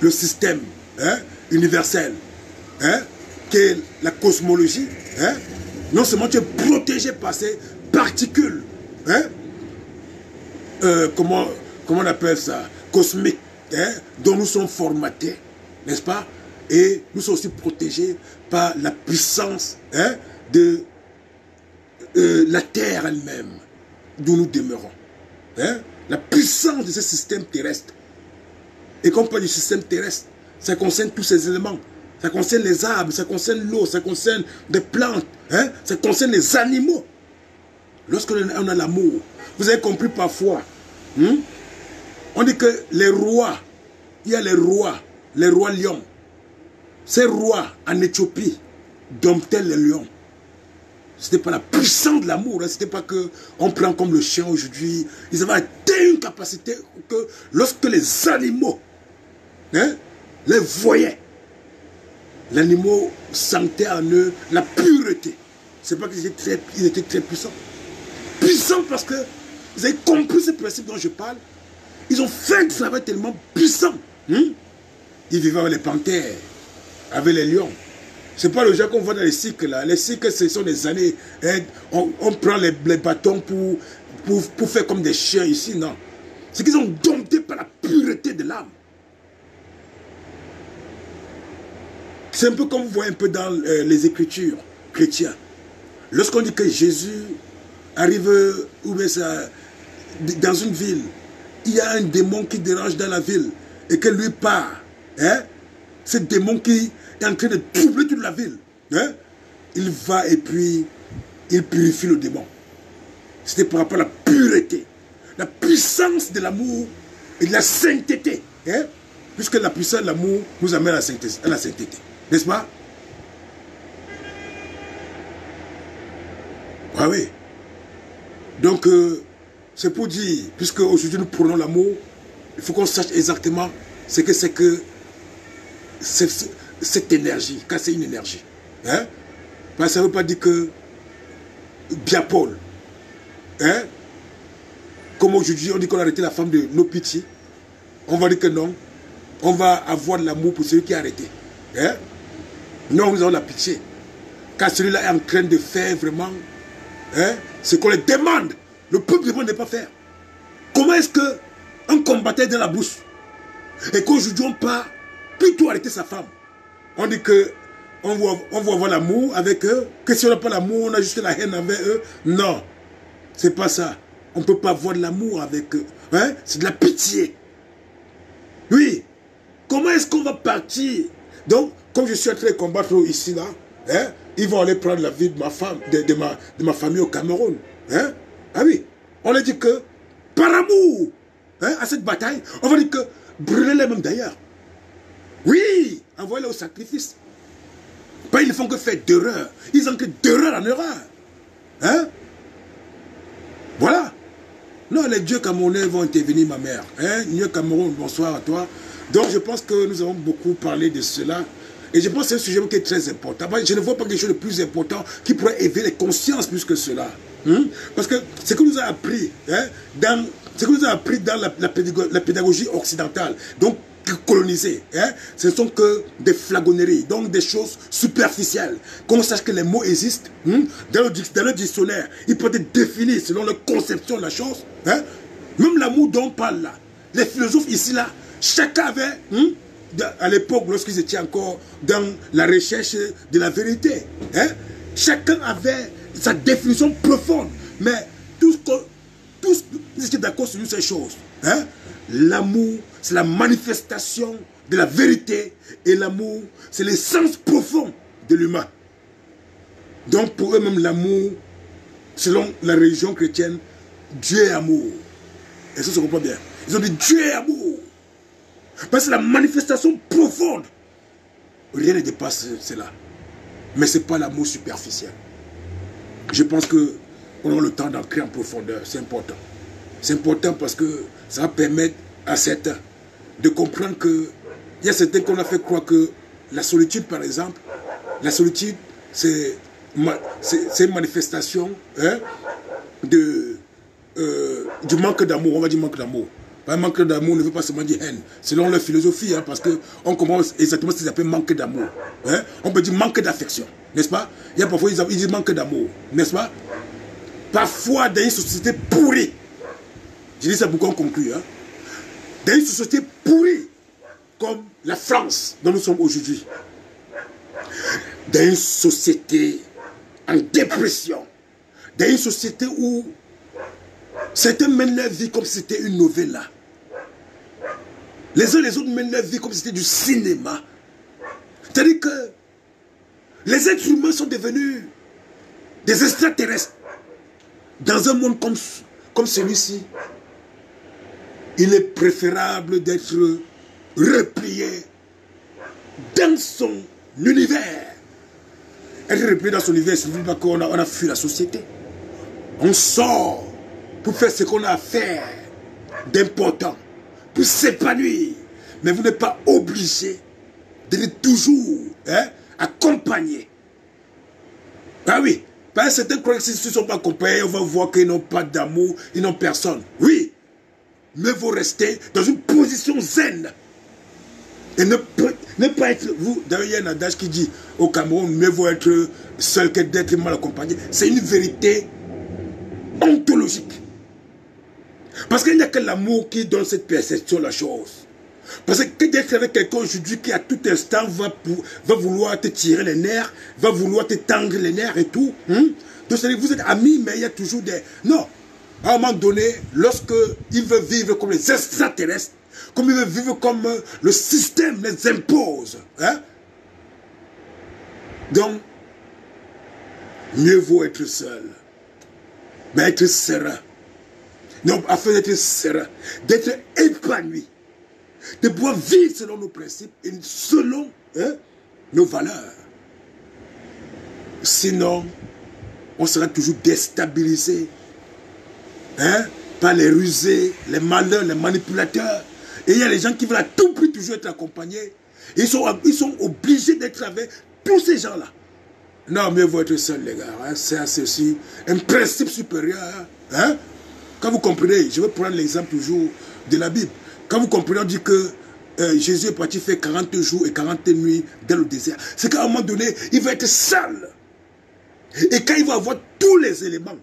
le système hein, universel, hein, qui est la cosmologie, hein, non seulement tu es protégé par ces particules, hein, euh, comment, comment on appelle ça, cosmiques, hein, dont nous sommes formatés, n'est-ce pas? Et nous sommes aussi protégés par la puissance hein, de euh, la Terre elle-même, d'où nous demeurons. Hein? La puissance de ce système terrestre. Et quand on parle du système terrestre, ça concerne tous ces éléments. Ça concerne les arbres, ça concerne l'eau, ça concerne des plantes, hein? Ça concerne les animaux. Lorsqu'on a l'amour, vous avez compris parfois, hein? On dit que les rois, il y a les rois, les rois lions. Ces rois en Éthiopie domptaient les lions. Ce n'était pas la puissance de l'amour. Hein. Ce n'était pas qu'on prend comme le chien aujourd'hui. Ils avaient atteint une capacité que lorsque les animaux hein, les voyaient, l'animal sentait en eux la pureté. Ce n'est pas qu'ils étaient, étaient très puissants. Puissants parce que, vous avez compris ce principe dont je parle, ils ont fait un travail tellement puissant. Hein. Ils vivaient avec les panthères, avec les lions. C'est pas le genre qu'on voit dans les cycles là. Les cycles, ce sont des années. Hein, on, on prend les, les bâtons pour, pour, pour faire comme des chiens ici, non. C'est qu'ils ont dompté par la pureté de l'âme. C'est un peu comme vous voyez un peu dans euh, les écritures chrétiennes. Lorsqu'on dit que Jésus arrive euh, ou bien ça, dans une ville, il y a un démon qui dérange dans la ville et que lui part. Hein, ce démon qui est en train de troubler toute la ville. Hein? Il va et puis il purifie le démon. C'était par rapport à la pureté, la puissance de l'amour et de la sainteté. Hein? Puisque la puissance de l'amour nous amène à la sainteté. À la sainteté. N'est-ce pas? Ah oui. Donc, euh, c'est pour dire, puisque aujourd'hui nous prenons l'amour, il faut qu'on sache exactement ce que c'est que c est, c est, cette énergie, car c'est une énergie. Hein? Parce que ça ne veut pas dire que bien Paul, hein? Comme aujourd'hui on dit qu'on a arrêté la femme de nos pitiés, on va dire que non, on va avoir de l'amour pour celui qui a arrêté. Hein? Non, nous avons la pitié, car celui-là est en train de faire vraiment hein, ce qu'on les demande. Le peuple demande de ne pas faire. Comment est-ce qu'un combattait dans la brousse et qu'aujourd'hui on part plutôt arrêter sa femme? On dit que on va, on va avoir l'amour avec eux, que si on n'a pas l'amour, on a juste la haine avec eux. Non, c'est pas ça. On ne peut pas avoir de l'amour avec eux. Hein? C'est de la pitié. Oui. Comment est-ce qu'on va partir? Donc, comme je suis en train de combattre ici, là, hein, ils vont aller prendre la vie de ma femme, de, de, ma, de ma famille au Cameroun. Hein? Ah oui, on a dit que, par amour hein, à cette bataille, on va dire que brûlez-les même d'ailleurs. Oui, envoyez-les au sacrifice. Ben, ils ne font que faire d'erreur. Ils ont que d'erreur en erreur. Hein? Voilà. Non, les dieux camerounais vont intervenir, ma mère. Hein? Dieu Cameroun, bonsoir à toi. Donc, je pense que nous avons beaucoup parlé de cela. Et je pense que c'est un sujet qui est très important. Je ne vois pas quelque chose de plus important qui pourrait éveiller les consciences plus que cela. Hein? Parce que ce que nous a appris, hein, dans, ce que nous a appris dans la, la, pédagogie, la pédagogie occidentale, donc colonisée, hein, ce ne sont que des flagonneries, donc des choses superficielles. Qu'on sache que les mots existent, hein, dans, le, dans le dictionnaire, ils peuvent être définis selon leur conception de la chose. Hein? Même l'amour dont on parle là, les philosophes ici là, chacun avait... Hein, à l'époque, lorsqu'ils étaient encore dans la recherche de la vérité, hein, chacun avait sa définition profonde, mais tous, tous étaient d'accord sur ces choses. Hein. L'amour, c'est la manifestation de la vérité, et l'amour, c'est l'essence profonde de l'humain. Donc, pour eux-mêmes, l'amour, selon la religion chrétienne, Dieu est amour. Et ça se comprend bien. Ils ont dit Dieu est amour. Parce que la manifestation profonde, rien ne dépasse cela. Mais ce n'est pas l'amour superficiel. Je pense qu'on a le temps d'ancrer en profondeur. C'est important. C'est important parce que ça va permettre à certains de comprendre que il y a certains qu'on a fait croire que la solitude, par exemple, la solitude, c'est une manifestation hein, de, euh, du manque d'amour. On va dire manque d'amour. Un manque d'amour ne veut pas seulement dire haine, selon leur philosophie, hein, parce qu'on commence exactement ce qu'ils appellent manque d'amour. Hein? On peut dire manque d'affection, n'est-ce pas? Il y a parfois, ils disent manque d'amour, n'est-ce pas? Parfois, dans une société pourrie, je dis ça pour qu'on conclue, hein? Dans une société pourrie, comme la France, dont nous sommes aujourd'hui, dans une société en dépression, dans une société où certains mènent leur vie comme si c'était une novella. Les uns les autres mènent leur vie comme si c'était du cinéma. C'est-à-dire que les êtres humains sont devenus des extraterrestres. Dans un monde comme, comme celui-ci, il est préférable d'être replié dans son univers. Être replié dans son univers, c'est parce qu'on a, on a fui la société. On sort pour faire ce qu'on a à faire d'important, pour s'épanouir. Mais vous n'êtes pas obligé d'être toujours hein, accompagné. Ah oui, parce que certains croient que s'ils ne sont pas accompagnés, on va voir qu'ils n'ont pas d'amour, ils n'ont personne. Oui, mais vous restez dans une position zen. Et ne, ne pas être, vous, d'ailleurs il y a un adage qui dit, au Cameroun, mieux vaut être seul que d'être mal accompagné. C'est une vérité ontologique. Parce qu'il n'y a que l'amour qui donne cette perception de la chose. Parce que d'être avec quelqu'un aujourd'hui qui à tout instant va, pour, va vouloir te tirer les nerfs, va vouloir te tendre les nerfs et tout. Hein? Donc c'est-à-dire que vous êtes amis, mais il y a toujours des... Non. À un moment donné, lorsqu'il veut vivre comme les extraterrestres, comme ils veulent vivre comme le système les impose. Hein? Donc, mieux vaut être seul, mais être serein. Donc, afin d'être serein, d'être épanoui, de pouvoir vivre selon nos principes et selon hein, nos valeurs. Sinon, on sera toujours déstabilisé hein, par les rusés, les malheurs, les manipulateurs. Et il y a des gens qui veulent à tout prix toujours être accompagnés. Ils sont, ils sont obligés d'être avec tous ces gens-là. Non, mieux vaut être seul, les gars. Hein. C'est ceci, un principe supérieur. Hein. Quand vous comprenez, je vais prendre l'exemple toujours de la Bible. Quand vous comprenez, on dit que euh, Jésus est parti faire quarante jours et quarante nuits dans le désert. C'est qu'à un moment donné, il va être seul. Et quand il va avoir tous les éléments,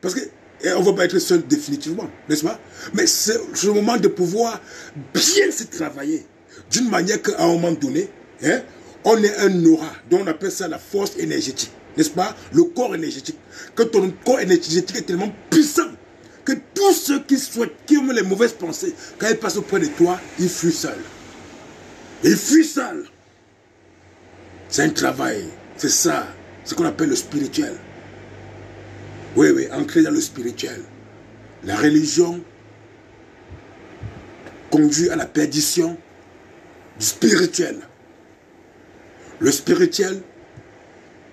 parce que et on ne va pas être seul définitivement, n'est-ce pas? Mais c'est le moment de pouvoir bien se travailler, d'une manière qu'à un moment donné, hein, on est un aura, donc on appelle ça la force énergétique, n'est-ce pas? Le corps énergétique. Que ton corps énergétique est tellement puissant que tous ceux qui souhaitent, qui ont les mauvaises pensées, quand ils passent auprès de toi, ils fuient seuls. Ils fuient seuls. C'est un travail, c'est ça. Ce qu'on appelle le spirituel. Oui, oui, ancré dans le spirituel. La religion conduit à la perdition du spirituel. Le spirituel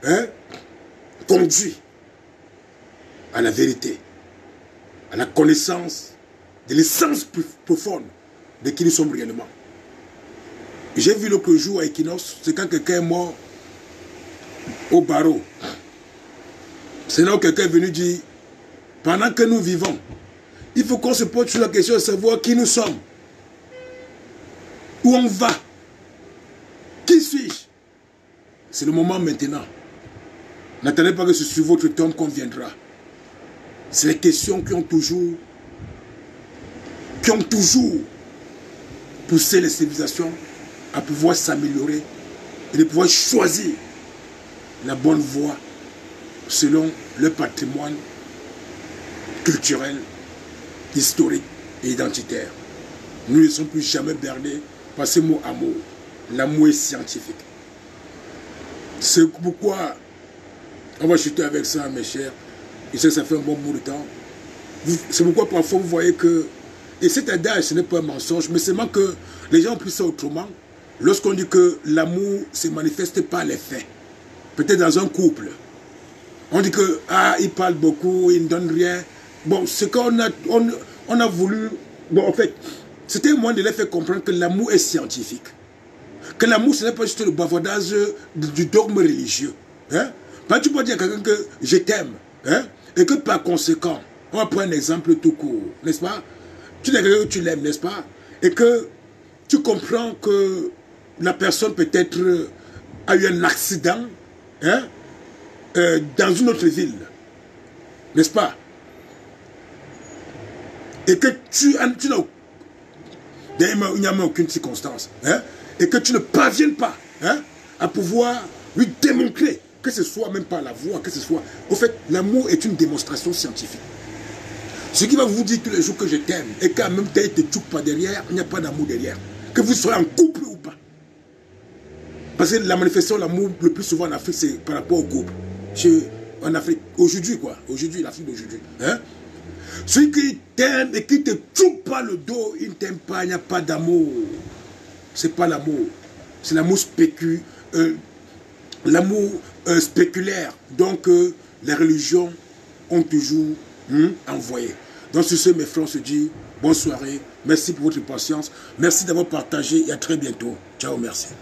hein, conduit à la vérité, à la connaissance de l'essence profonde de qui nous sommes réellement. J'ai vu l'autre jour à Equinoxe, c'est quand quelqu'un est mort au barreau. C'est là où quelqu'un est venu dire, pendant que nous vivons, il faut qu'on se pose sur la question de savoir qui nous sommes, où on va, qui suis-je. C'est le moment maintenant. N'attendez pas que ce sur votre tombe qu'on viendra. C'est les questions qui ont toujours, qui ont toujours poussé les civilisations à pouvoir s'améliorer et de pouvoir choisir la bonne voie selon le patrimoine culturel, historique et identitaire. Nous ne sommes plus jamais bernés par ce mot amour. L'amour est scientifique. C'est pourquoi on va chuter avec ça, mes chers. Et ça, ça fait un bon bout de temps. C'est pourquoi parfois vous voyez que, et cet adage, ce n'est pas un mensonge, mais seulement que les gens ont pris ça autrement. Lorsqu'on dit que l'amour se manifeste par les faits, peut-être dans un couple, on dit que, ah, il parle beaucoup, il ne donne rien. Bon, ce qu'on a, on, on a voulu... Bon, en fait, c'était un moyen de leur faire comprendre que l'amour est scientifique. Que l'amour, ce n'est pas juste le bavardage du dogme religieux. Hein? Bah, tu peux dire à quelqu'un que je t'aime. Hein? Et que par conséquent, on va prendre un exemple tout court, n'est-ce pas? Tu dis à quelqu'un que tu l'aimes, n'est-ce pas? Et que tu comprends que la personne peut-être a eu un accident, hein? Euh, dans une autre ville, n'est-ce pas? Et que tu, tu n'as d'ailleurs aucune circonstance, hein? Et que tu ne parviennes pas hein, à pouvoir lui démontrer, que ce soit même par la voix, que ce soit. Au fait, l'amour est une démonstration scientifique. Ce qui va vous dire tous les jours que je t'aime, et qu'à même temps, il ne te tchouk pas derrière, il n'y a pas d'amour derrière. Que vous soyez en couple ou pas. Parce que la manifestation de l'amour le plus souvent en Afrique, c'est par rapport au couple. En Afrique, aujourd'hui quoi, aujourd'hui, l'Afrique d'aujourd'hui. Hein? Celui qui t'aime et qui te tchouk pas le dos, il ne t'aime pas, il n'y a pas d'amour. C'est pas l'amour. C'est l'amour spécu, euh, l'amour euh, spéculaire. Donc, euh, les religions ont toujours hmm, envoyé. Donc, sur ce, mes frères, on se dit, bonne soirée, merci pour votre patience, merci d'avoir partagé et à très bientôt. Ciao, merci.